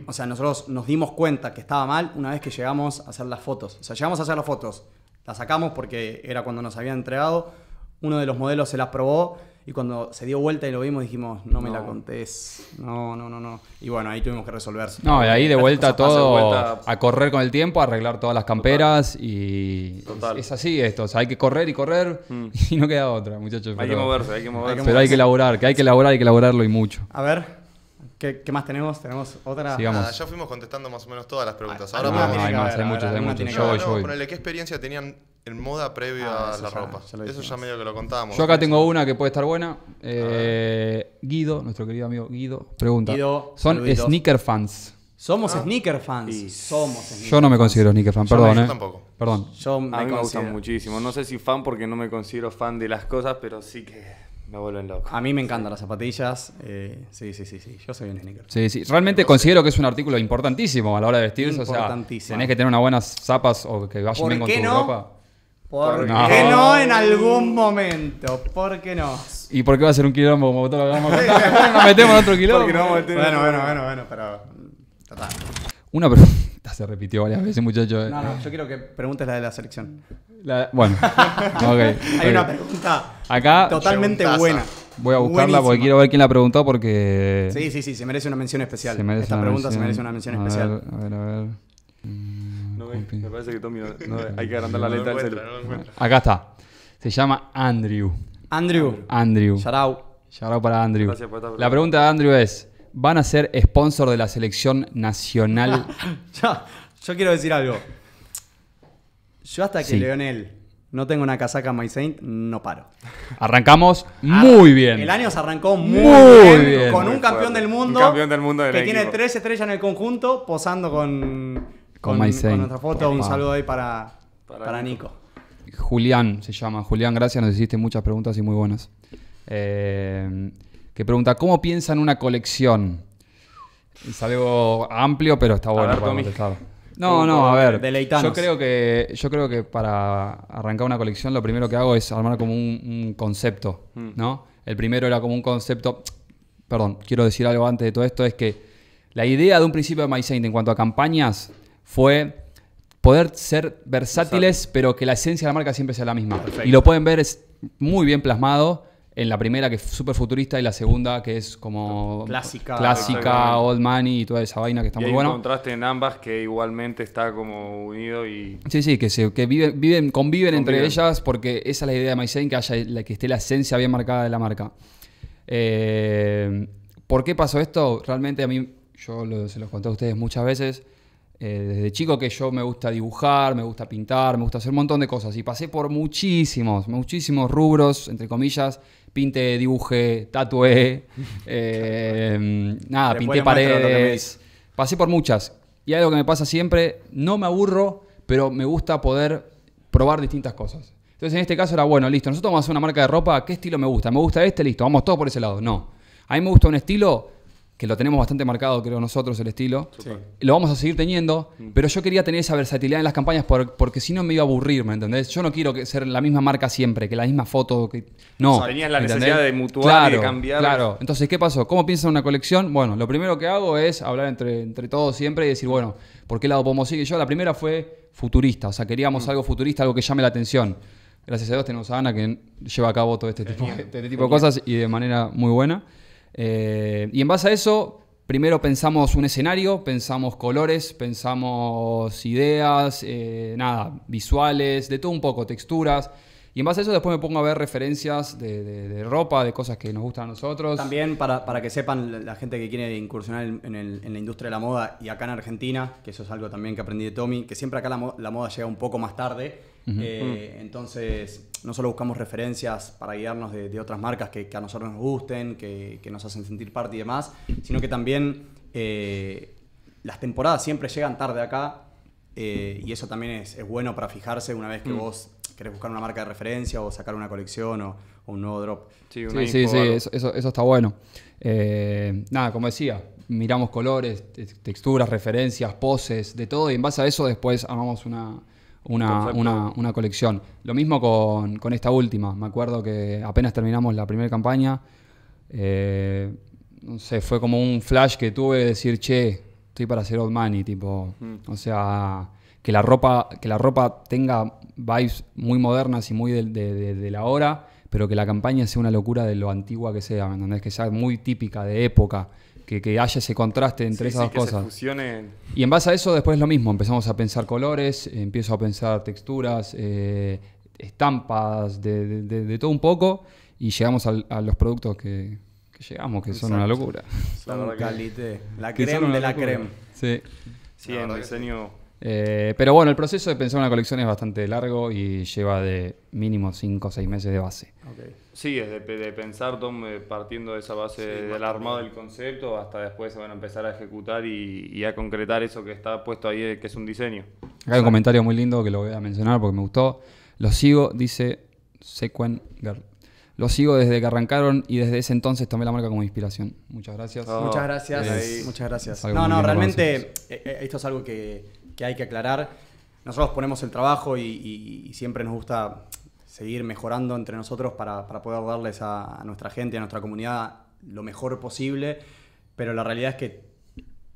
O sea, nosotros nos dimos cuenta que estaba mal una vez que llegamos a hacer las fotos. O sea, llegamos a hacer las fotos, las sacamos porque era cuando nos habían entregado. Uno de los modelos se las probó. Y cuando se dio vuelta y lo vimos, dijimos, no me la contés. No. Y bueno, ahí tuvimos que resolverse. No, y ahí de vuelta a correr con el tiempo, a arreglar todas las camperas. Total. Y total. Es así esto. O sea, hay que correr y correr y no queda otra, muchachos. Hay que moverse. Pero hay que laburarlo y mucho. A ver, ¿qué más tenemos? ¿Tenemos otra? Sigamos. Nada, ya fuimos contestando más o menos todas las preguntas. Ahora hay muchas. Yo voy. Ponele, ¿qué experiencia tenían en moda previa a la ropa? Eso ya medio que lo contábamos. Yo acá tengo una que puede estar buena. Guido, nuestro querido amigo Guido, pregunta. Guido, ¿son sneaker fans? Somos sneaker fans. Sí. Somos sneaker. Yo no me considero sneaker fan, perdón. Yo tampoco. Perdón. A mí me gustan muchísimo. No sé si fan porque no me considero fan de las cosas, pero sí que... me vuelven loco. A mí me encantan las zapatillas. Sí. Yo soy un sneaker. Sí. Realmente considero que es un artículo importantísimo a la hora de vestirse. O sea, tenés que tener unas buenas zapas o que vayan bien con tu ropa. ¿Por qué no en algún momento? ¿Por qué no? ¿Y por qué va a ser un quilombo como todo lo que vamos a contar? ¿Nos metemos en otro quilombo? Bueno, pero... Total. Una pregunta se repitió varias veces, muchachos. No, yo quiero que preguntes la de la selección. Bueno. Okay. Hay una pregunta acá totalmente buena. Voy a buscarla porque quiero ver quién la preguntó porque... Sí, se merece una mención especial. Esta pregunta se merece una mención especial. A ver. No ve, me parece que Tommy no ve. Hay que agrandar la letra del celular. Acá está. Se llama Andrew. Andrew. Shout out para Andrew. Gracias por esta pregunta. La pregunta de Andrew es: ¿van a ser sponsor de la selección nacional? Yo quiero decir algo. Yo hasta que Leonel no tengo una casaca My Saint, no paro. Arrancamos muy bien. El año se arrancó muy bien. Con un campeón del mundo. Un campeón del mundo que tiene 3 estrellas en el conjunto, posando con nuestra foto. Un saludo ahí para Nico. Julián se llama. Julián, gracias. Nos hiciste muchas preguntas y muy buenas. Que pregunta, ¿cómo piensan una colección? Es algo amplio, pero está bueno para contestar. No, a ver. Deleitanos. Yo creo que para arrancar una colección lo primero que hago es armar como un concepto, ¿no? El primero era como un concepto... Perdón, quiero decir algo antes de todo esto, es que la idea de un principio de My Saint en cuanto a campañas fue poder ser versátiles, pero que la esencia de la marca siempre sea la misma. Perfecto. Y lo pueden ver, es muy bien plasmado en la primera, que es súper futurista, y la segunda, que es como clásica, old money y toda esa vaina que está muy buena. Hay un contraste en ambas que igualmente está como unido y... Sí, que conviven entre ellas, porque esa es la idea de My Saint, que esté la esencia bien marcada de la marca. ¿Por qué pasó esto? Realmente a mí, se los conté a ustedes muchas veces, desde chico que yo me gusta dibujar, me gusta pintar, me gusta hacer un montón de cosas. Y pasé por muchísimos rubros, entre comillas. Pinté, dibujé, tatué, nada, pinté paredes. Pasé por muchas. Y algo que me pasa siempre, no me aburro, pero me gusta poder probar distintas cosas. Entonces en este caso era, bueno, listo, nosotros vamos a hacer una marca de ropa, ¿qué estilo me gusta? Me gusta este, listo, vamos todos por ese lado. No, a mí me gusta un estilo... que lo tenemos bastante marcado, creo nosotros, el estilo. Sí. Lo vamos a seguir teniendo, pero yo quería tener esa versatilidad en las campañas porque si no me iba a aburrir, ¿me entendés? Yo no quiero ser la misma marca siempre, que la misma foto. Que... No. O sea, tenías la necesidad de mutuar, claro, y de cambiar. Claro. Entonces, ¿qué pasó? ¿Cómo piensa una colección? Bueno, lo primero que hago es hablar entre todos siempre y decir, bueno, ¿por qué lado podemos seguir? Yo la primera fue futurista, o sea, queríamos algo futurista, algo que llame la atención. Gracias a Dios tenemos a Ana, que lleva a cabo todo este tipo de cosas y de manera muy buena. Y en base a eso, primero pensamos un escenario, pensamos colores, pensamos ideas, nada, visuales, de todo un poco, texturas. Y en base a eso después me pongo a ver referencias de ropa, de cosas que nos gustan a nosotros. También para que sepan la gente que quiere incursionar en la industria de la moda y acá en Argentina, que eso es algo también que aprendí de Tommy, que siempre acá la moda llega un poco más tarde. Entonces no solo buscamos referencias para guiarnos de otras marcas que a nosotros nos gusten, que nos hacen sentir parte y demás, sino que también las temporadas siempre llegan tarde acá, y eso también es bueno para fijarse una vez que vos querés buscar una marca de referencia o sacar una colección o un nuevo drop. Sí, sí, eso está bueno. Nada, como decía, miramos colores, texturas, referencias, poses, de todo, y en base a eso después armamos una colección. Lo mismo con esta última. Me acuerdo que apenas terminamos la primera campaña, no sé, fue como un flash que tuve de decir, che, estoy para hacer Old Money, tipo, o sea, que la ropa tenga vibes muy modernas y muy de la hora, pero que la campaña sea una locura de lo antigua que sea, ¿me entendés? Que sea muy típica, de época. Que haya ese contraste entre esas dos cosas. Se fusionen. Y en base a eso después es lo mismo. Empezamos a pensar colores, empiezo a pensar texturas, estampas, de todo un poco. Y llegamos a los productos que llegamos, que son una locura. Son calité. La creme de la creme. Sí, sí, en diseño. Pero bueno, el proceso de pensar una colección es bastante largo y lleva de mínimo 5 o 6 meses de base. Okay. Sí, es de pensar, Tom, partiendo de esa base, sí, del armado del concepto, hasta después se van a empezar a ejecutar y a concretar eso que está puesto ahí, que es un diseño. Acá hay un comentario muy lindo que lo voy a mencionar porque me gustó. Lo sigo, dice Sequen Girl. Lo sigo desde que arrancaron y desde ese entonces tomé la marca como inspiración. Muchas gracias. Oh, muchas gracias. Muchas gracias. No, realmente esto es algo que hay que aclarar. Nosotros ponemos el trabajo y siempre nos gusta seguir mejorando entre nosotros para poder darles a nuestra gente, a nuestra comunidad, lo mejor posible, pero la realidad es que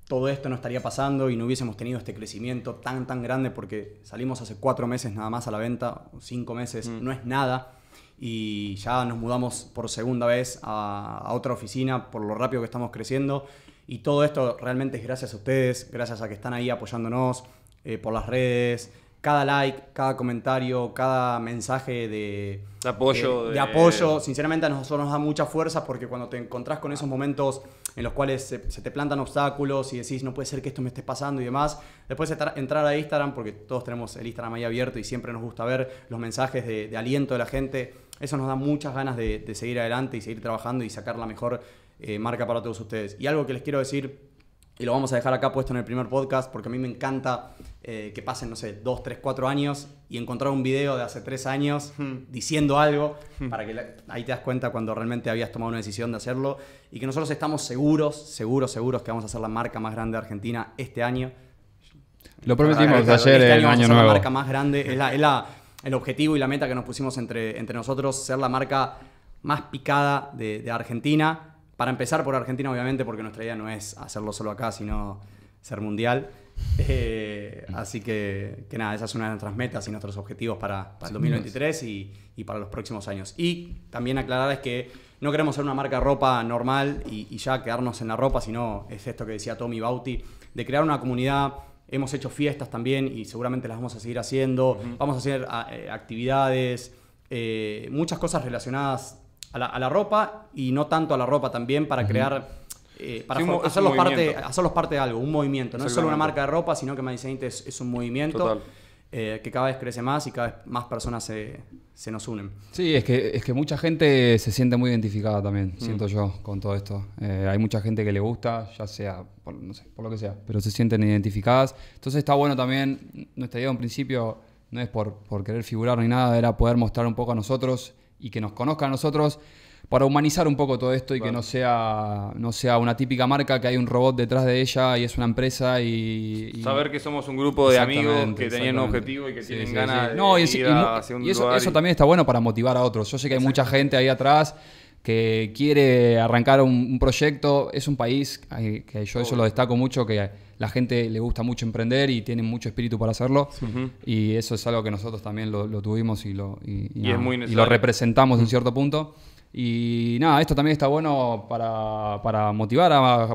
todo esto no estaría pasando y no hubiésemos tenido este crecimiento tan grande, porque salimos hace 4 meses nada más a la venta, o 5 meses, no es nada, y ya nos mudamos por segunda vez a otra oficina por lo rápido que estamos creciendo, y todo esto realmente es gracias a ustedes, gracias a que están ahí apoyándonos por las redes. Cada like, cada comentario, cada mensaje de apoyo. De apoyo, sinceramente a nosotros nos da mucha fuerza, porque cuando te encontrás con esos momentos en los cuales se te plantan obstáculos y decís, no puede ser que esto me esté pasando y demás, después entrar a Instagram, porque todos tenemos el Instagram ahí abierto y siempre nos gusta ver los mensajes de aliento de la gente. Eso nos da muchas ganas de seguir adelante y seguir trabajando y sacar la mejor marca para todos ustedes. Y algo que les quiero decir, y lo vamos a dejar acá puesto en el primer podcast, porque a mí me encanta que pasen, no sé, 2, 3, 4 años y encontrar un video de hace 3 años diciendo algo, para que ahí te das cuenta cuando realmente habías tomado una decisión de hacerlo, y que nosotros estamos seguros que vamos a hacer la marca más grande de Argentina este año. Lo prometimos ayer, este año, el año nuevo. La marca más grande, es el objetivo y la meta que nos pusimos entre nosotros, ser la marca más picada de Argentina. Para empezar por Argentina, obviamente, porque nuestra idea no es hacerlo solo acá, sino ser mundial. Así que nada, esa es una de nuestras metas y nuestros objetivos para el 2023 y para los próximos años. Y también aclarar es que no queremos ser una marca de ropa normal y ya quedarnos en la ropa, sino es esto que decía Tommy Bauti, de crear una comunidad. Hemos hecho fiestas también y seguramente las vamos a seguir haciendo. Vamos a hacer actividades, muchas cosas relacionadas a la ropa y no tanto a la ropa también, para crear, para hacerlos parte de algo, un movimiento. No es solo una marca de ropa, sino que My Saint es un movimiento que cada vez crece más y cada vez más personas se nos unen. Sí, es que mucha gente se siente muy identificada también, siento yo, con todo esto. Hay mucha gente que le gusta, ya sea, no sé, por lo que sea, pero se sienten identificadas. Entonces está bueno también, nuestra idea en principio no es por querer figurar ni nada, era poder mostrar un poco a nosotros y que nos conozcan a nosotros para humanizar un poco todo esto y que no sea una típica marca que hay un robot detrás de ella y es una empresa y... Saber que somos un grupo de amigos que tenían un objetivo y que tienen ganas de ir hacia un lugar. Y eso también está bueno para motivar a otros. Yo sé que hay mucha gente ahí atrás que quiere arrancar un proyecto. Es un país que yo eso lo destaco mucho, que la gente le gusta mucho emprender y tiene mucho espíritu para hacerlo. Uh-huh. Y eso es algo que nosotros también lo tuvimos y lo representamos en cierto punto. Y nada, esto también está bueno para motivar a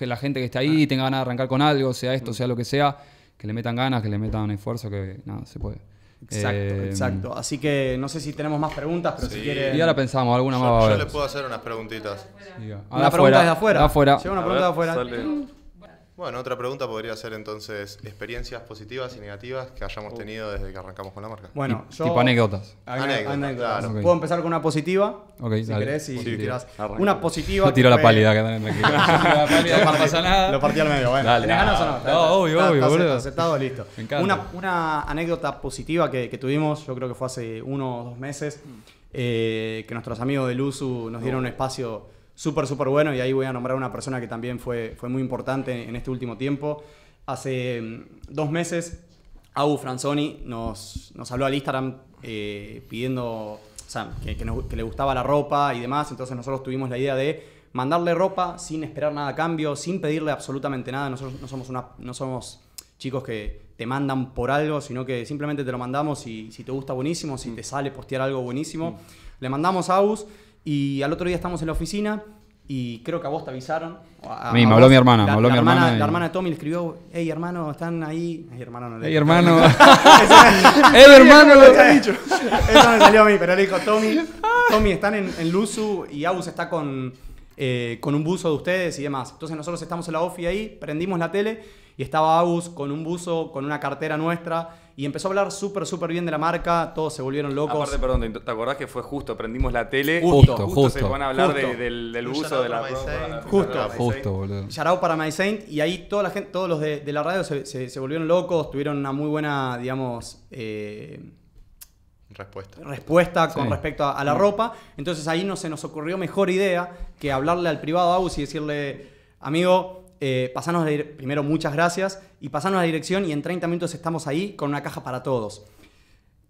la gente que está ahí y tenga ganas de arrancar con algo, sea esto, sea lo que sea, que le metan ganas, que le metan esfuerzo, que nada, se puede. Exacto, exacto. Así que no sé si tenemos más preguntas, pero si quieren... Y ahora pensamos, alguna más. Yo les puedo hacer unas preguntitas. Una pregunta desde afuera. Lleva una pregunta de afuera. Bueno, otra pregunta podría ser entonces experiencias positivas y negativas que hayamos tenido desde que arrancamos con la marca. Bueno, tipo anécdotas. Anécdotas. Claro. Puedo empezar con una positiva. Ok, si querés y tirás. Una positiva. Yo tiro la pálida, que también me no pasa nada. Lo partí al medio, bueno. Dale, ¿tenés ganas o no? Obvio, boludo. Aceptado, listo. Me encanta. Una anécdota positiva que tuvimos, yo creo que fue hace 1 o 2 meses, que nuestros amigos de Luzu nos dieron un espacio súper bueno, y ahí voy a nombrar una persona que también fue muy importante en este último tiempo. Hace 2 meses, Abu Franzoni nos habló al Instagram pidiendo, o sea, que le gustaba la ropa y demás. Entonces nosotros tuvimos la idea de mandarle ropa sin esperar nada a cambio, sin pedirle absolutamente nada. Nosotros no somos chicos que te mandan por algo, sino que simplemente te lo mandamos y si te gusta buenísimo, si te sale postear algo buenísimo. Le mandamos a Abu. Y al otro día estamos en la oficina y creo que a vos te avisaron. A mí, me habló mi hermana. La hermana de Tommy le escribió: hey, hermano, están ahí. Hey, hermano, no le dijo. Hermano. Hey, hermano, lo había dicho. Eso me salió a mí, pero le dijo: Tommy, están en Luzu y Abus está con un buzo de ustedes y demás. Entonces nosotros estamos en la ofi ahí, prendimos la tele y estaba Abus con un buzo, con una cartera nuestra. Y empezó a hablar súper bien de la marca, todos se volvieron locos. Aparte, perdón, ¿te acordás que fue justo? Prendimos la tele. Justo se van a hablar del uso de la ropa. Justo, boludo. Yarao para My Saint. Y ahí toda la gente, todos los de la radio se volvieron locos, tuvieron una muy buena, digamos... Respuesta con respecto a la ropa. Entonces ahí no se nos ocurrió mejor idea que hablarle al privado a Abus y decirle: amigo... pasanos primero muchas gracias y pasanos la dirección y en 30 minutos estamos ahí con una caja para todos.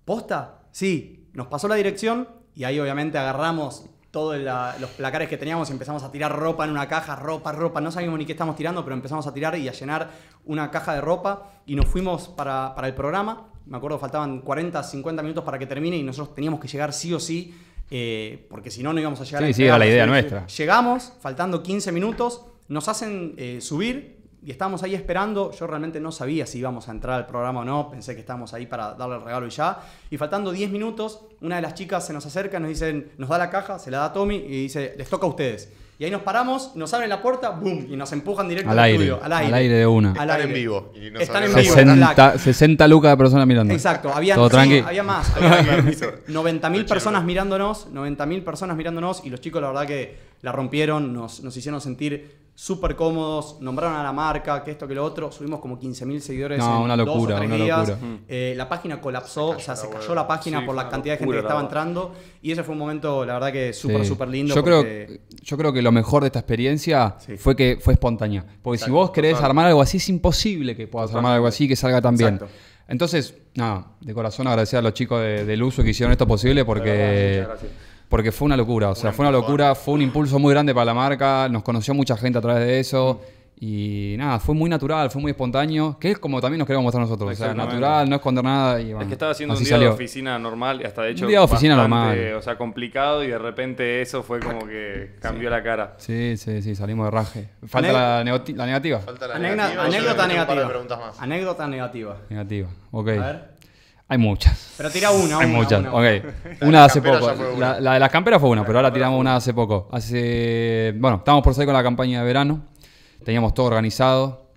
¿Posta? Sí, nos pasó la dirección y ahí obviamente agarramos todos los placares que teníamos y empezamos a tirar ropa en una caja, ropa, no sabíamos ni qué estamos tirando, pero empezamos a tirar y a llenar una caja de ropa y nos fuimos para el programa. Me acuerdo, faltaban 40, 50 minutos para que termine y nosotros teníamos que llegar sí o sí, porque si no, no íbamos a llegar. Sí, era la idea nuestra. Llegamos, faltando 15 minutos, nos hacen subir y estábamos ahí esperando. Yo realmente no sabía si íbamos a entrar al programa o no. Pensé que estábamos ahí para darle el regalo y ya. Y faltando 10 minutos, una de las chicas se nos acerca, nos da la caja, se la da a Tommy y dice: les toca a ustedes. Y ahí nos paramos, nos abren la puerta, boom, y nos empujan directo al estudio. Al aire de una. Están en vivo. Están en vivo. 60 lucas de personas mirando. Exacto. Había más. 90.000 personas mirándonos. 90.000 personas mirándonos. Y los chicos, la verdad que la rompieron. Nos hicieron sentir súper cómodos. Nombraron a la marca, que esto, que lo otro. Subimos como 15.000 seguidores en una locura, 2 o 3 días. La página colapsó. Se cayó la página por la cantidad de gente que estaba entrando. Y ese fue un momento, la verdad que súper lindo. Yo creo que lo mejor de esta experiencia fue que fue espontánea. Porque si vos querés armar algo así, es imposible que puedas armar algo así que salga tan bien. Entonces, nada, de corazón agradecer a los chicos de Luzu que hicieron esto posible porque fue una locura. O sea, fue una locura, fue un impulso muy grande para la marca, nos conoció mucha gente a través de eso. Y nada, fue muy natural, fue muy espontáneo, que es como también nos queremos mostrar nosotros. O sea, natural, no esconder nada. Y, bueno, es que estaba haciendo un día de oficina normal, hasta de hecho un día de oficina normal, o sea, complicado, y de repente eso fue como que cambió la cara. Sí, salimos de raje. Falta la negativa. Falta la negativa. Anécdota negativa. Anécdota negativa. Negativa, ok. A ver. Hay muchas. Pero tira una. Hay muchas, ok. Una hace poco. La de las camperas fue una, pero ahora tiramos una hace poco. Bueno, estamos por salir con la campaña de verano. Teníamos todo organizado,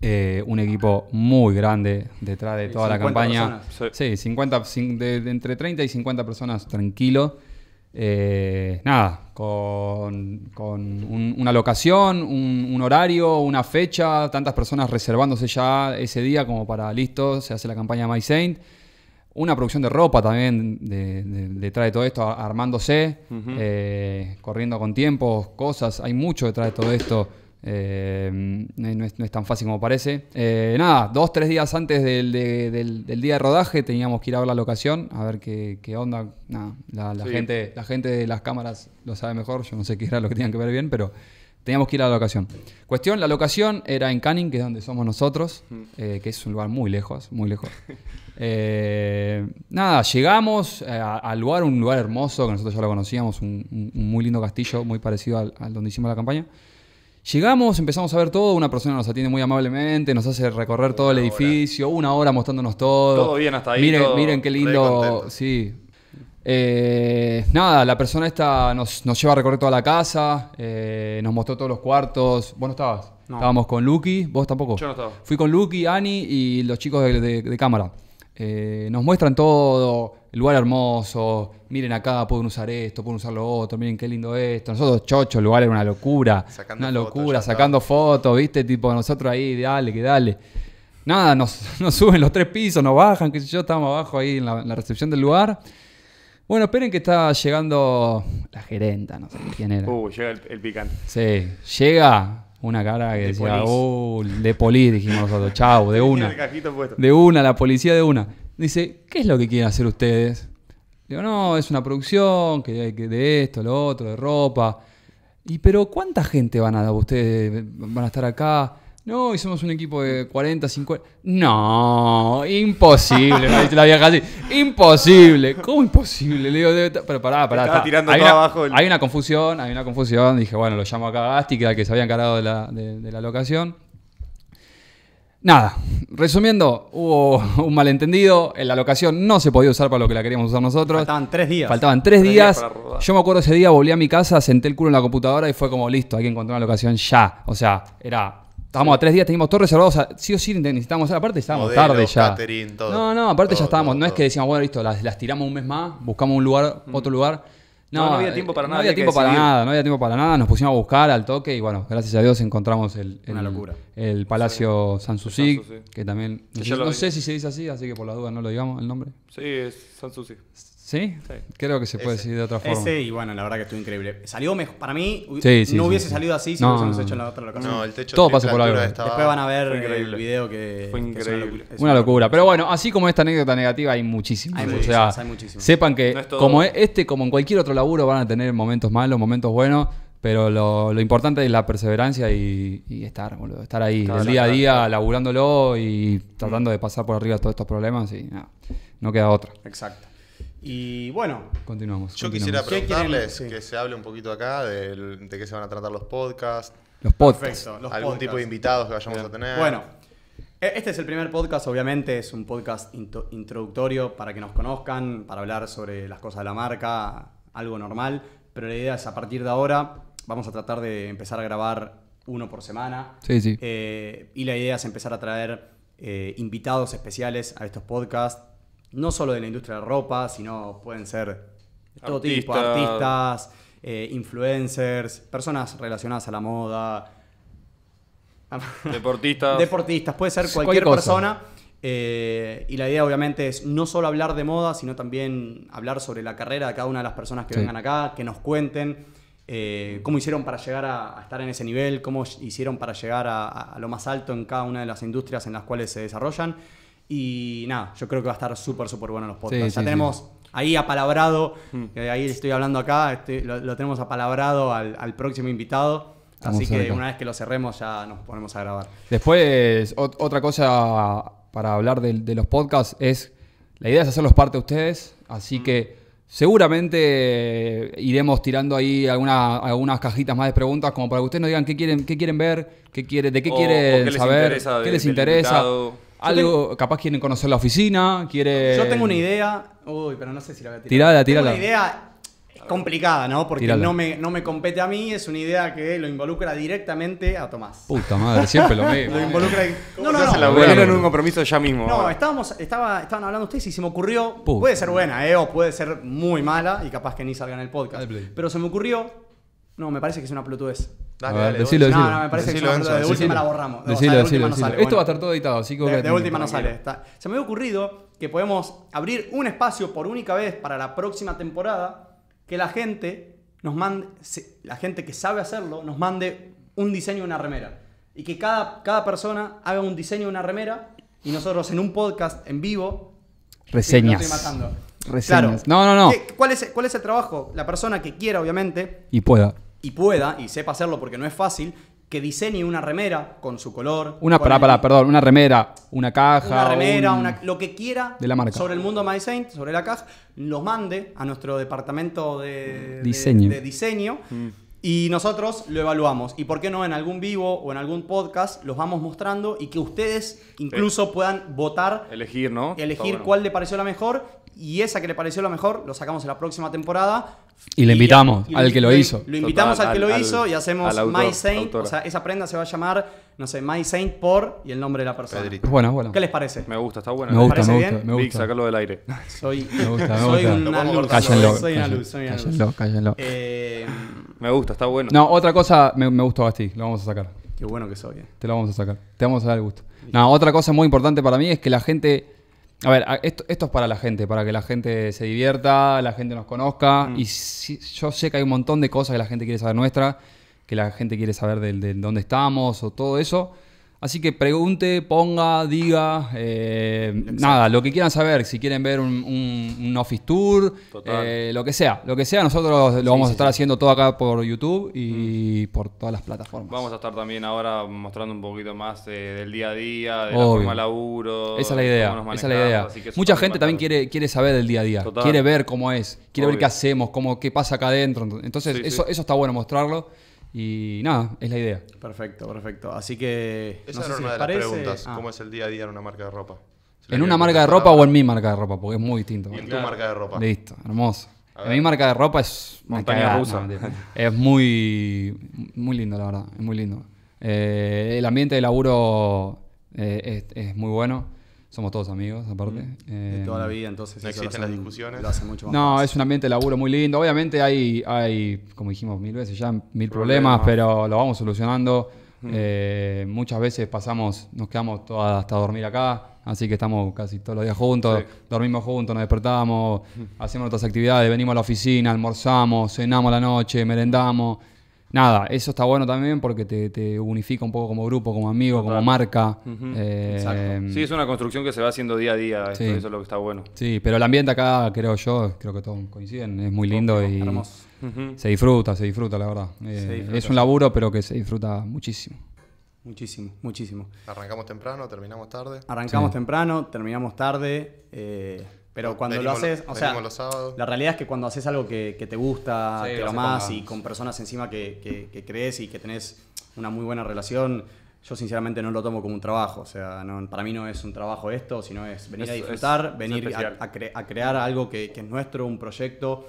un equipo muy grande detrás de toda la campaña. Personas. Sí, entre 30 y 50 personas, tranquilo. Nada, con una locación, un horario, una fecha, tantas personas reservándose ya ese día como para listo, se hace la campaña My Saint. Una producción de ropa también detrás de todo esto, armándose, corriendo con tiempos, cosas. Hay mucho detrás de todo esto. No es tan fácil como parece. Nada, 2-3 días antes del día de rodaje teníamos que ir a ver la locación, a ver qué onda. Nah, la gente de las cámaras lo sabe mejor. Yo no sé qué era lo que tenían que ver bien, pero teníamos que ir a la locación. Cuestión, la locación era en Canning, que es donde somos nosotros, que es un lugar muy lejos, muy lejos. Nada, llegamos al lugar, un lugar hermoso, que nosotros ya lo conocíamos, un muy lindo castillo, muy parecido al donde hicimos la campaña. Llegamos, empezamos a ver todo, una persona nos atiende muy amablemente, nos hace recorrer todo el edificio, una hora mostrándonos todo. Todo bien hasta ahí. Miren, miren qué lindo. Sí. Nada, la persona esta nos lleva a recorrer toda la casa, nos mostró todos los cuartos. ¿Vos no estabas? No. Estábamos con Luqui, ¿vos tampoco? Yo no estaba. Fui con Luqui, Ani y los chicos de cámara. Nos muestran todo, el lugar hermoso, miren acá, pueden usar esto, pueden usar lo otro, miren qué lindo esto. Nosotros, chocho, el lugar era una locura. Sacando una locura, sacando fotos, ¿viste? Tipo, nosotros ahí, dale, que dale. Nada, nos suben los 3 pisos, nos bajan, qué sé yo, estábamos abajo ahí en la recepción del lugar. Bueno, esperen que está llegando la gerenta, no sé quién era. Llega el picante. Sí, llega... Una cara que decía, oh, de polis, dijimos nosotros, chau, de una. De una, la policía de una. Dice, ¿qué es lo que quieren hacer ustedes? Digo, no, es una producción, que de esto, lo otro, de ropa. Y pero, ¿cuánta gente van a estar acá? No, hicimos un equipo de 40, 50... No, imposible, me dice la vieja así. Imposible, ¿cómo imposible? Le digo, pero pará. Estaba tirando todo abajo. Hay una confusión. Dije, bueno, lo llamo acá a Gasti, que era el que se había encargado de la locación. Nada, resumiendo, hubo un malentendido. La locación no se podía usar para lo que la queríamos usar nosotros. Faltaban tres días. Yo me acuerdo ese día, volví a mi casa, senté el culo en la computadora y fue como, listo, hay que encontrar una locación ya. O sea, era... Estábamos a 3 días, teníamos todo reservado, o sea, sí o sí necesitábamos, aparte estábamos tarde ya. Catering, todo, aparte todo, ya estábamos, todo. No es que decíamos, bueno, listo, las tiramos un mes más, buscamos un lugar, otro lugar. No había tiempo para nada. No había tiempo para nada, nos pusimos a buscar al toque y bueno, gracias a Dios encontramos el Palacio Sanssouci, que también, no sé si se dice así que por la duda no lo digamos el nombre. Sí, es Sanssouci. ¿Sí? Sí, creo que se puede decir de otra forma. Y bueno, la verdad que estuvo increíble. Salió mejor. Para mí, no hubiese salido así si hubiésemos hecho en la otra locación. No, el techo. Todo pasa por algo. Después van a ver el video que fue increíble. Es una locura. Pero bueno, así como esta anécdota negativa, hay muchísimas. Hay muchísimas. Sepan que no es como como en cualquier otro laburo, van a tener momentos malos, momentos buenos. Pero lo importante es la perseverancia y estar ahí, claro, el día a día, laburándolo y tratando de pasar por arriba todos estos problemas. Y nada, no queda otra. Exacto. Y bueno, continuamos. Yo quisiera preguntarles que se hable un poquito acá de qué se van a tratar los podcasts. Los podcasts. Perfecto, algún tipo de invitados que vayamos a tener. Bueno, este es el primer podcast, obviamente es un podcast introductorio para que nos conozcan, para hablar sobre las cosas de la marca, algo normal. Pero la idea es a partir de ahora vamos a tratar de empezar a grabar uno por semana. Sí, sí. Y la idea es empezar a traer invitados especiales a estos podcasts. No solo de la industria de la ropa, sino pueden ser de todo tipo, artistas, influencers, personas relacionadas a la moda. Deportistas, puede ser cualquier persona. Y la idea obviamente es no solo hablar de moda, sino también hablar sobre la carrera de cada una de las personas que vengan acá, que nos cuenten cómo hicieron para llegar a estar en ese nivel, cómo hicieron para llegar a lo más alto en cada una de las industrias en las cuales se desarrollan. Y nada, yo creo que va a estar súper bueno los podcasts. Sí, ya tenemos ahí apalabrado, ahí estoy hablando acá, lo tenemos apalabrado al próximo invitado. Estamos así que cerca. Una vez que lo cerremos ya nos ponemos a grabar. Después, otra cosa para hablar de los podcasts es, la idea es hacerlos parte de ustedes, así que seguramente iremos tirando ahí algunas cajitas más de preguntas como para que ustedes nos digan qué quieren ver, qué quieren saber, qué les interesa. Algo, capaz quieren conocer la oficina, quieren... Yo tengo una idea... Uy, pero no sé si la voy a tirar. Tirala. Una idea complicada, ¿no? Porque no me compete a mí, es una idea que lo involucra directamente a Tomás. Puta madre, siempre lo mismo. Lo involucra... No. En un compromiso ya mismo. No, estaban hablando ustedes y se me ocurrió... Puta. Puede ser buena, o puede ser muy mala y capaz que ni salga en el podcast. Pero se me ocurrió... No, me parece que es una pelotudez. Dale, a ver, decilo. No, me parece que de última la borramos. Decilo. Esto va a estar todo editado, así que de última no sale. Está. Se me había ocurrido que podemos abrir un espacio por única vez para la próxima temporada que la gente nos mande, la gente que sabe hacerlo, nos mande un diseño de una remera. Y que cada persona haga un diseño de una remera y nosotros en un podcast en vivo... Reseñas. Sí, reseñas. Claro. No. ¿Cuál es el trabajo? La persona que quiera, obviamente... Y pueda, y sepa hacerlo porque no es fácil, que diseñe una remera con su color... Una remera, una caja... Una remera, lo que quiera de la marca. Sobre el mundo My Saint, sobre la caja, los mande a nuestro departamento de diseño. Y nosotros lo evaluamos. Y por qué no en algún vivo o en algún podcast los vamos mostrando y que ustedes incluso puedan votar. Elegir, ¿no? Elegir cuál le pareció la mejor y esa que le pareció la mejor lo sacamos en la próxima temporada. Y le invitamos al que lo hizo. Lo invitamos al que lo hizo y hacemos My Saint. O sea, esa prenda se va a llamar, no sé, My Saint por y el nombre de la persona. Bueno. ¿Qué les parece? Me gusta, está bueno. Me gusta. Vic, sacarlo del aire. Soy una luz. Cállenlo. Me gusta, está bueno. No, otra cosa me gustó a ti, lo vamos a sacar. Qué bueno que soy. Te lo vamos a sacar, te vamos a dar el gusto. No, otra cosa muy importante para mí es que la gente... A ver, esto es para la gente, para que la gente se divierta, la gente nos conozca. Y yo sé que hay un montón de cosas que la gente quiere saber nuestra, que la gente quiere saber de dónde estamos o todo eso. Así que pregunte, ponga, diga, nada, lo que quieran saber. Si quieren ver un office tour, lo que sea, nosotros lo vamos a estar haciendo todo acá por YouTube y por todas las plataformas. Vamos a estar también ahora mostrando un poquito más del día a día, de la forma de laburo. Esa es la idea. Mucha gente también quiere saber del día a día, quiere ver cómo es, quiere ver qué hacemos, qué pasa acá adentro. Entonces eso está bueno mostrarlo. Y nada, es la idea. Perfecto. Así que... Esa era una de las preguntas. ¿Cómo es el día a día en una marca de ropa? ¿En una marca de ropa o en mi marca de ropa? Porque es muy distinto. ¿Y en tu marca de ropa? Listo, hermoso. En mi marca de ropa es... Montaña rusa. Es muy lindo, la verdad. Es muy lindo. El ambiente de laburo es muy bueno. Somos todos amigos, aparte. De toda la vida, entonces. No existen las discusiones. Lo hace mucho más fácil. Es un ambiente de laburo muy lindo. Obviamente hay, como dijimos mil veces ya, mil problemas, pero lo vamos solucionando. Muchas veces nos quedamos todas hasta dormir acá. Así que estamos casi todos los días juntos. Sí. Dormimos juntos, nos despertamos, hacemos nuestras actividades, venimos a la oficina, almorzamos, cenamos a la noche, merendamos. Nada, eso está bueno también porque te unifica un poco como grupo, como amigo, como marca. Exacto. Sí, es una construcción que se va haciendo día a día. Eso es lo que está bueno. Sí, pero el ambiente acá, creo que todos coinciden. Es muy lindo y hermoso. Se disfruta, la verdad. Es un laburo, pero que se disfruta muchísimo. Muchísimo. ¿Arrancamos temprano? ¿Terminamos tarde? Arrancamos temprano, terminamos tarde. Pero cuando lo haces, o sea, la realidad es que cuando haces algo que te gusta, que lo amás y con personas encima que crees y que tenés una muy buena relación, yo sinceramente no lo tomo como un trabajo. O sea, para mí no es un trabajo esto, sino es venir a disfrutar, venir a crear algo que es nuestro, un proyecto,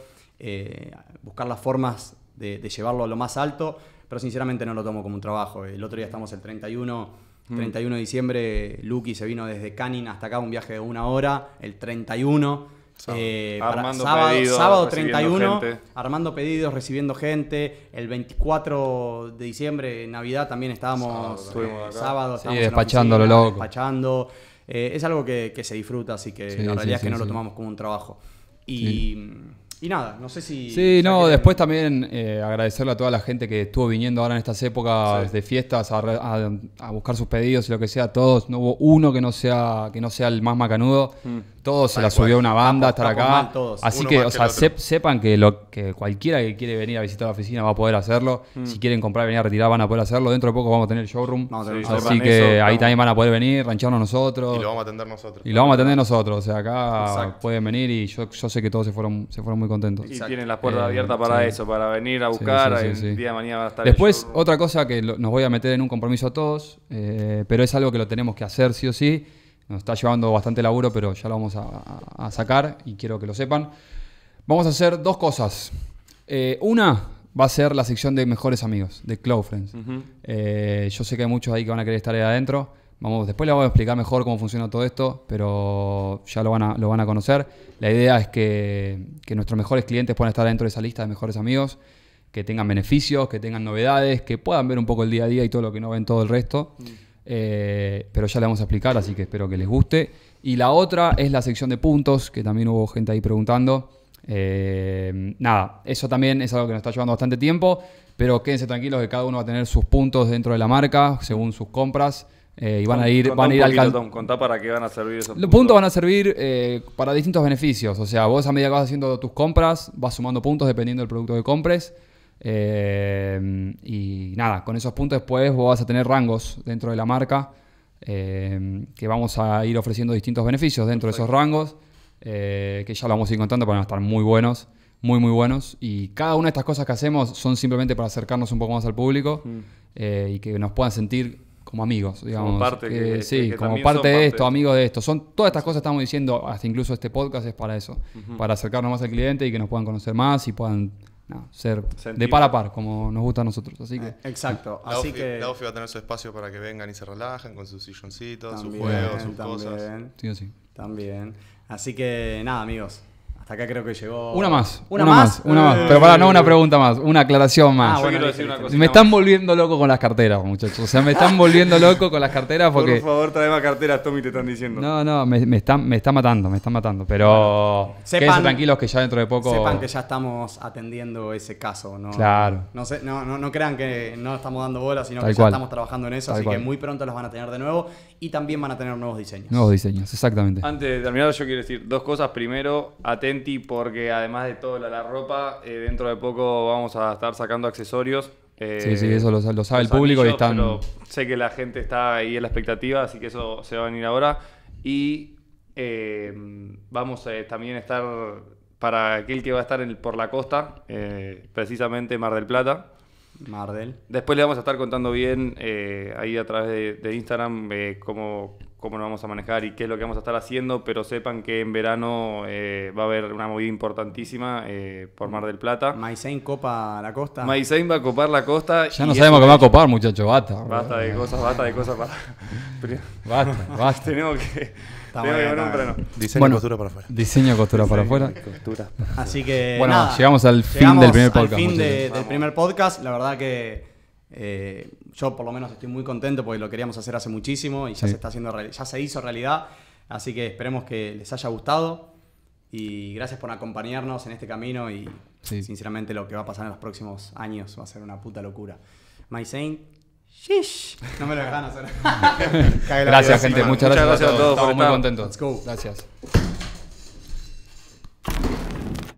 buscar las formas de llevarlo a lo más alto, pero sinceramente no lo tomo como un trabajo. El otro día estamos el 31 de diciembre, Luqui se vino desde Canning hasta acá, un viaje de 1 hora, el 31. Sábado 31, gente. Armando pedidos, recibiendo gente. El 24 de diciembre, Navidad, también estábamos sábado, despachando lo loco. Es algo que se disfruta, así que la realidad es que no lo tomamos como un trabajo. Y nada, no sé si... Sí, no, después también agradecerle a toda la gente que estuvo viniendo ahora en estas épocas de fiestas a buscar sus pedidos y lo que sea. Todos, no hubo uno que no sea el más macanudo. Todos se la subió una banda estar acá. Así que, o sea, sepan que cualquiera que quiere venir a visitar la oficina va a poder hacerlo. Si quieren comprar, venir a retirar, van a poder hacerlo. Dentro de poco vamos a tener el showroom. Así que ahí también van a poder venir, rancharnos nosotros. Y lo vamos a atender nosotros. O sea, acá pueden venir y yo sé que todos se fueron muy contentos. Y tienen la puerta abierta para eso, para venir a buscar. El día de mañana va a estar. Después, otra cosa que nos voy a meter en un compromiso a todos, pero es algo que lo tenemos que hacer sí o sí. Nos está llevando bastante laburo, pero ya lo vamos a sacar y quiero que lo sepan. Vamos a hacer dos cosas. Una va a ser la sección de mejores amigos, de Close Friends. Yo sé que hay muchos ahí que van a querer estar ahí adentro. Después les voy a explicar mejor cómo funciona todo esto, pero ya lo van a conocer. La idea es que nuestros mejores clientes puedan estar dentro de esa lista de mejores amigos que tengan beneficios, que tengan novedades, que puedan ver un poco el día a día y todo lo que no ven todo el resto. Pero ya le vamos a explicar, así que espero que les guste. Y la otra es la sección de puntos, que también hubo gente ahí preguntando. Nada, eso también es algo que nos está llevando bastante tiempo, pero quédense tranquilos que cada uno va a tener sus puntos dentro de la marca, según sus compras. Y van a ir alcanzando. Contá para qué van a servir esos puntos. Los puntos van a servir para distintos beneficios. O sea, vos a medida que vas haciendo tus compras, vas sumando puntos dependiendo del producto que compres. Y nada, con esos puntos después vos vas a tener rangos dentro de la marca, que vamos a ir ofreciendo distintos beneficios dentro de esos rangos, que ya lo vamos a ir contando, para estar muy buenos, muy buenos. Y cada una de estas cosas que hacemos son simplemente para acercarnos un poco más al público y que nos puedan sentir como amigos, digamos. Como parte, sí, como parte de esto, amigos de esto. Son todas estas cosas que estamos diciendo, hasta incluso este podcast es para eso, para acercarnos más al cliente y que nos puedan conocer más y puedan ser de par a par, como nos gusta a nosotros. Así que, exacto. Así la Ofi va a tener su espacio para que vengan y se relajen con sus silloncitos, sus juegos, sus cosas. Sí. También. Así que nada, amigos. Hasta acá creo que llegó. Una más. Pero para, no una pregunta más, una aclaración más. Yo quiero decir una cosita. Me están volviendo loco con las carteras, muchachos. O sea, me están volviendo loco con las carteras porque... Por favor, trae más carteras, Tommy, te están diciendo. No, me están matando. Pero bueno, quédense tranquilos que ya dentro de poco... Sepan que ya estamos atendiendo ese caso, ¿no? Claro. No crean que no estamos dando bola, sino que ya estamos trabajando en eso. Así que muy pronto los van a tener de nuevo y también van a tener nuevos diseños. Nuevos diseños, exactamente. Antes de terminar, yo quiero decir dos cosas. Primero, porque además de toda la ropa, dentro de poco vamos a estar sacando accesorios. Sí, eso lo sabe el público. Pero sé que la gente está ahí en la expectativa, así que eso se va a venir ahora. Y vamos a también estar, para aquel que va a estar por la costa, precisamente Mar del Plata. Después le vamos a estar contando bien ahí a través de Instagram cómo nos vamos a manejar y qué es lo que vamos a estar haciendo, pero sepan que en verano va a haber una movida importantísima por Mar del Plata. Maicén copa la costa. Maicén va a copar la costa. Ya no sabemos qué va a copar, muchachos, basta. Basta de cosas para... Basta. Tenemos que ver un plano. Diseño, costura para afuera. Así que, bueno, nada, llegamos del primer podcast. Del primer podcast, la verdad que... yo por lo menos estoy muy contento porque lo queríamos hacer hace muchísimo y ya se hizo realidad, así que esperemos que les haya gustado y gracias por acompañarnos en este camino y sinceramente lo que va a pasar en los próximos años va a ser una puta locura. Maicén, shish, no me lo dejan hacer. Gracias, gente, muchas gracias a todos. Estamos muy contentos. Let's go. Gracias.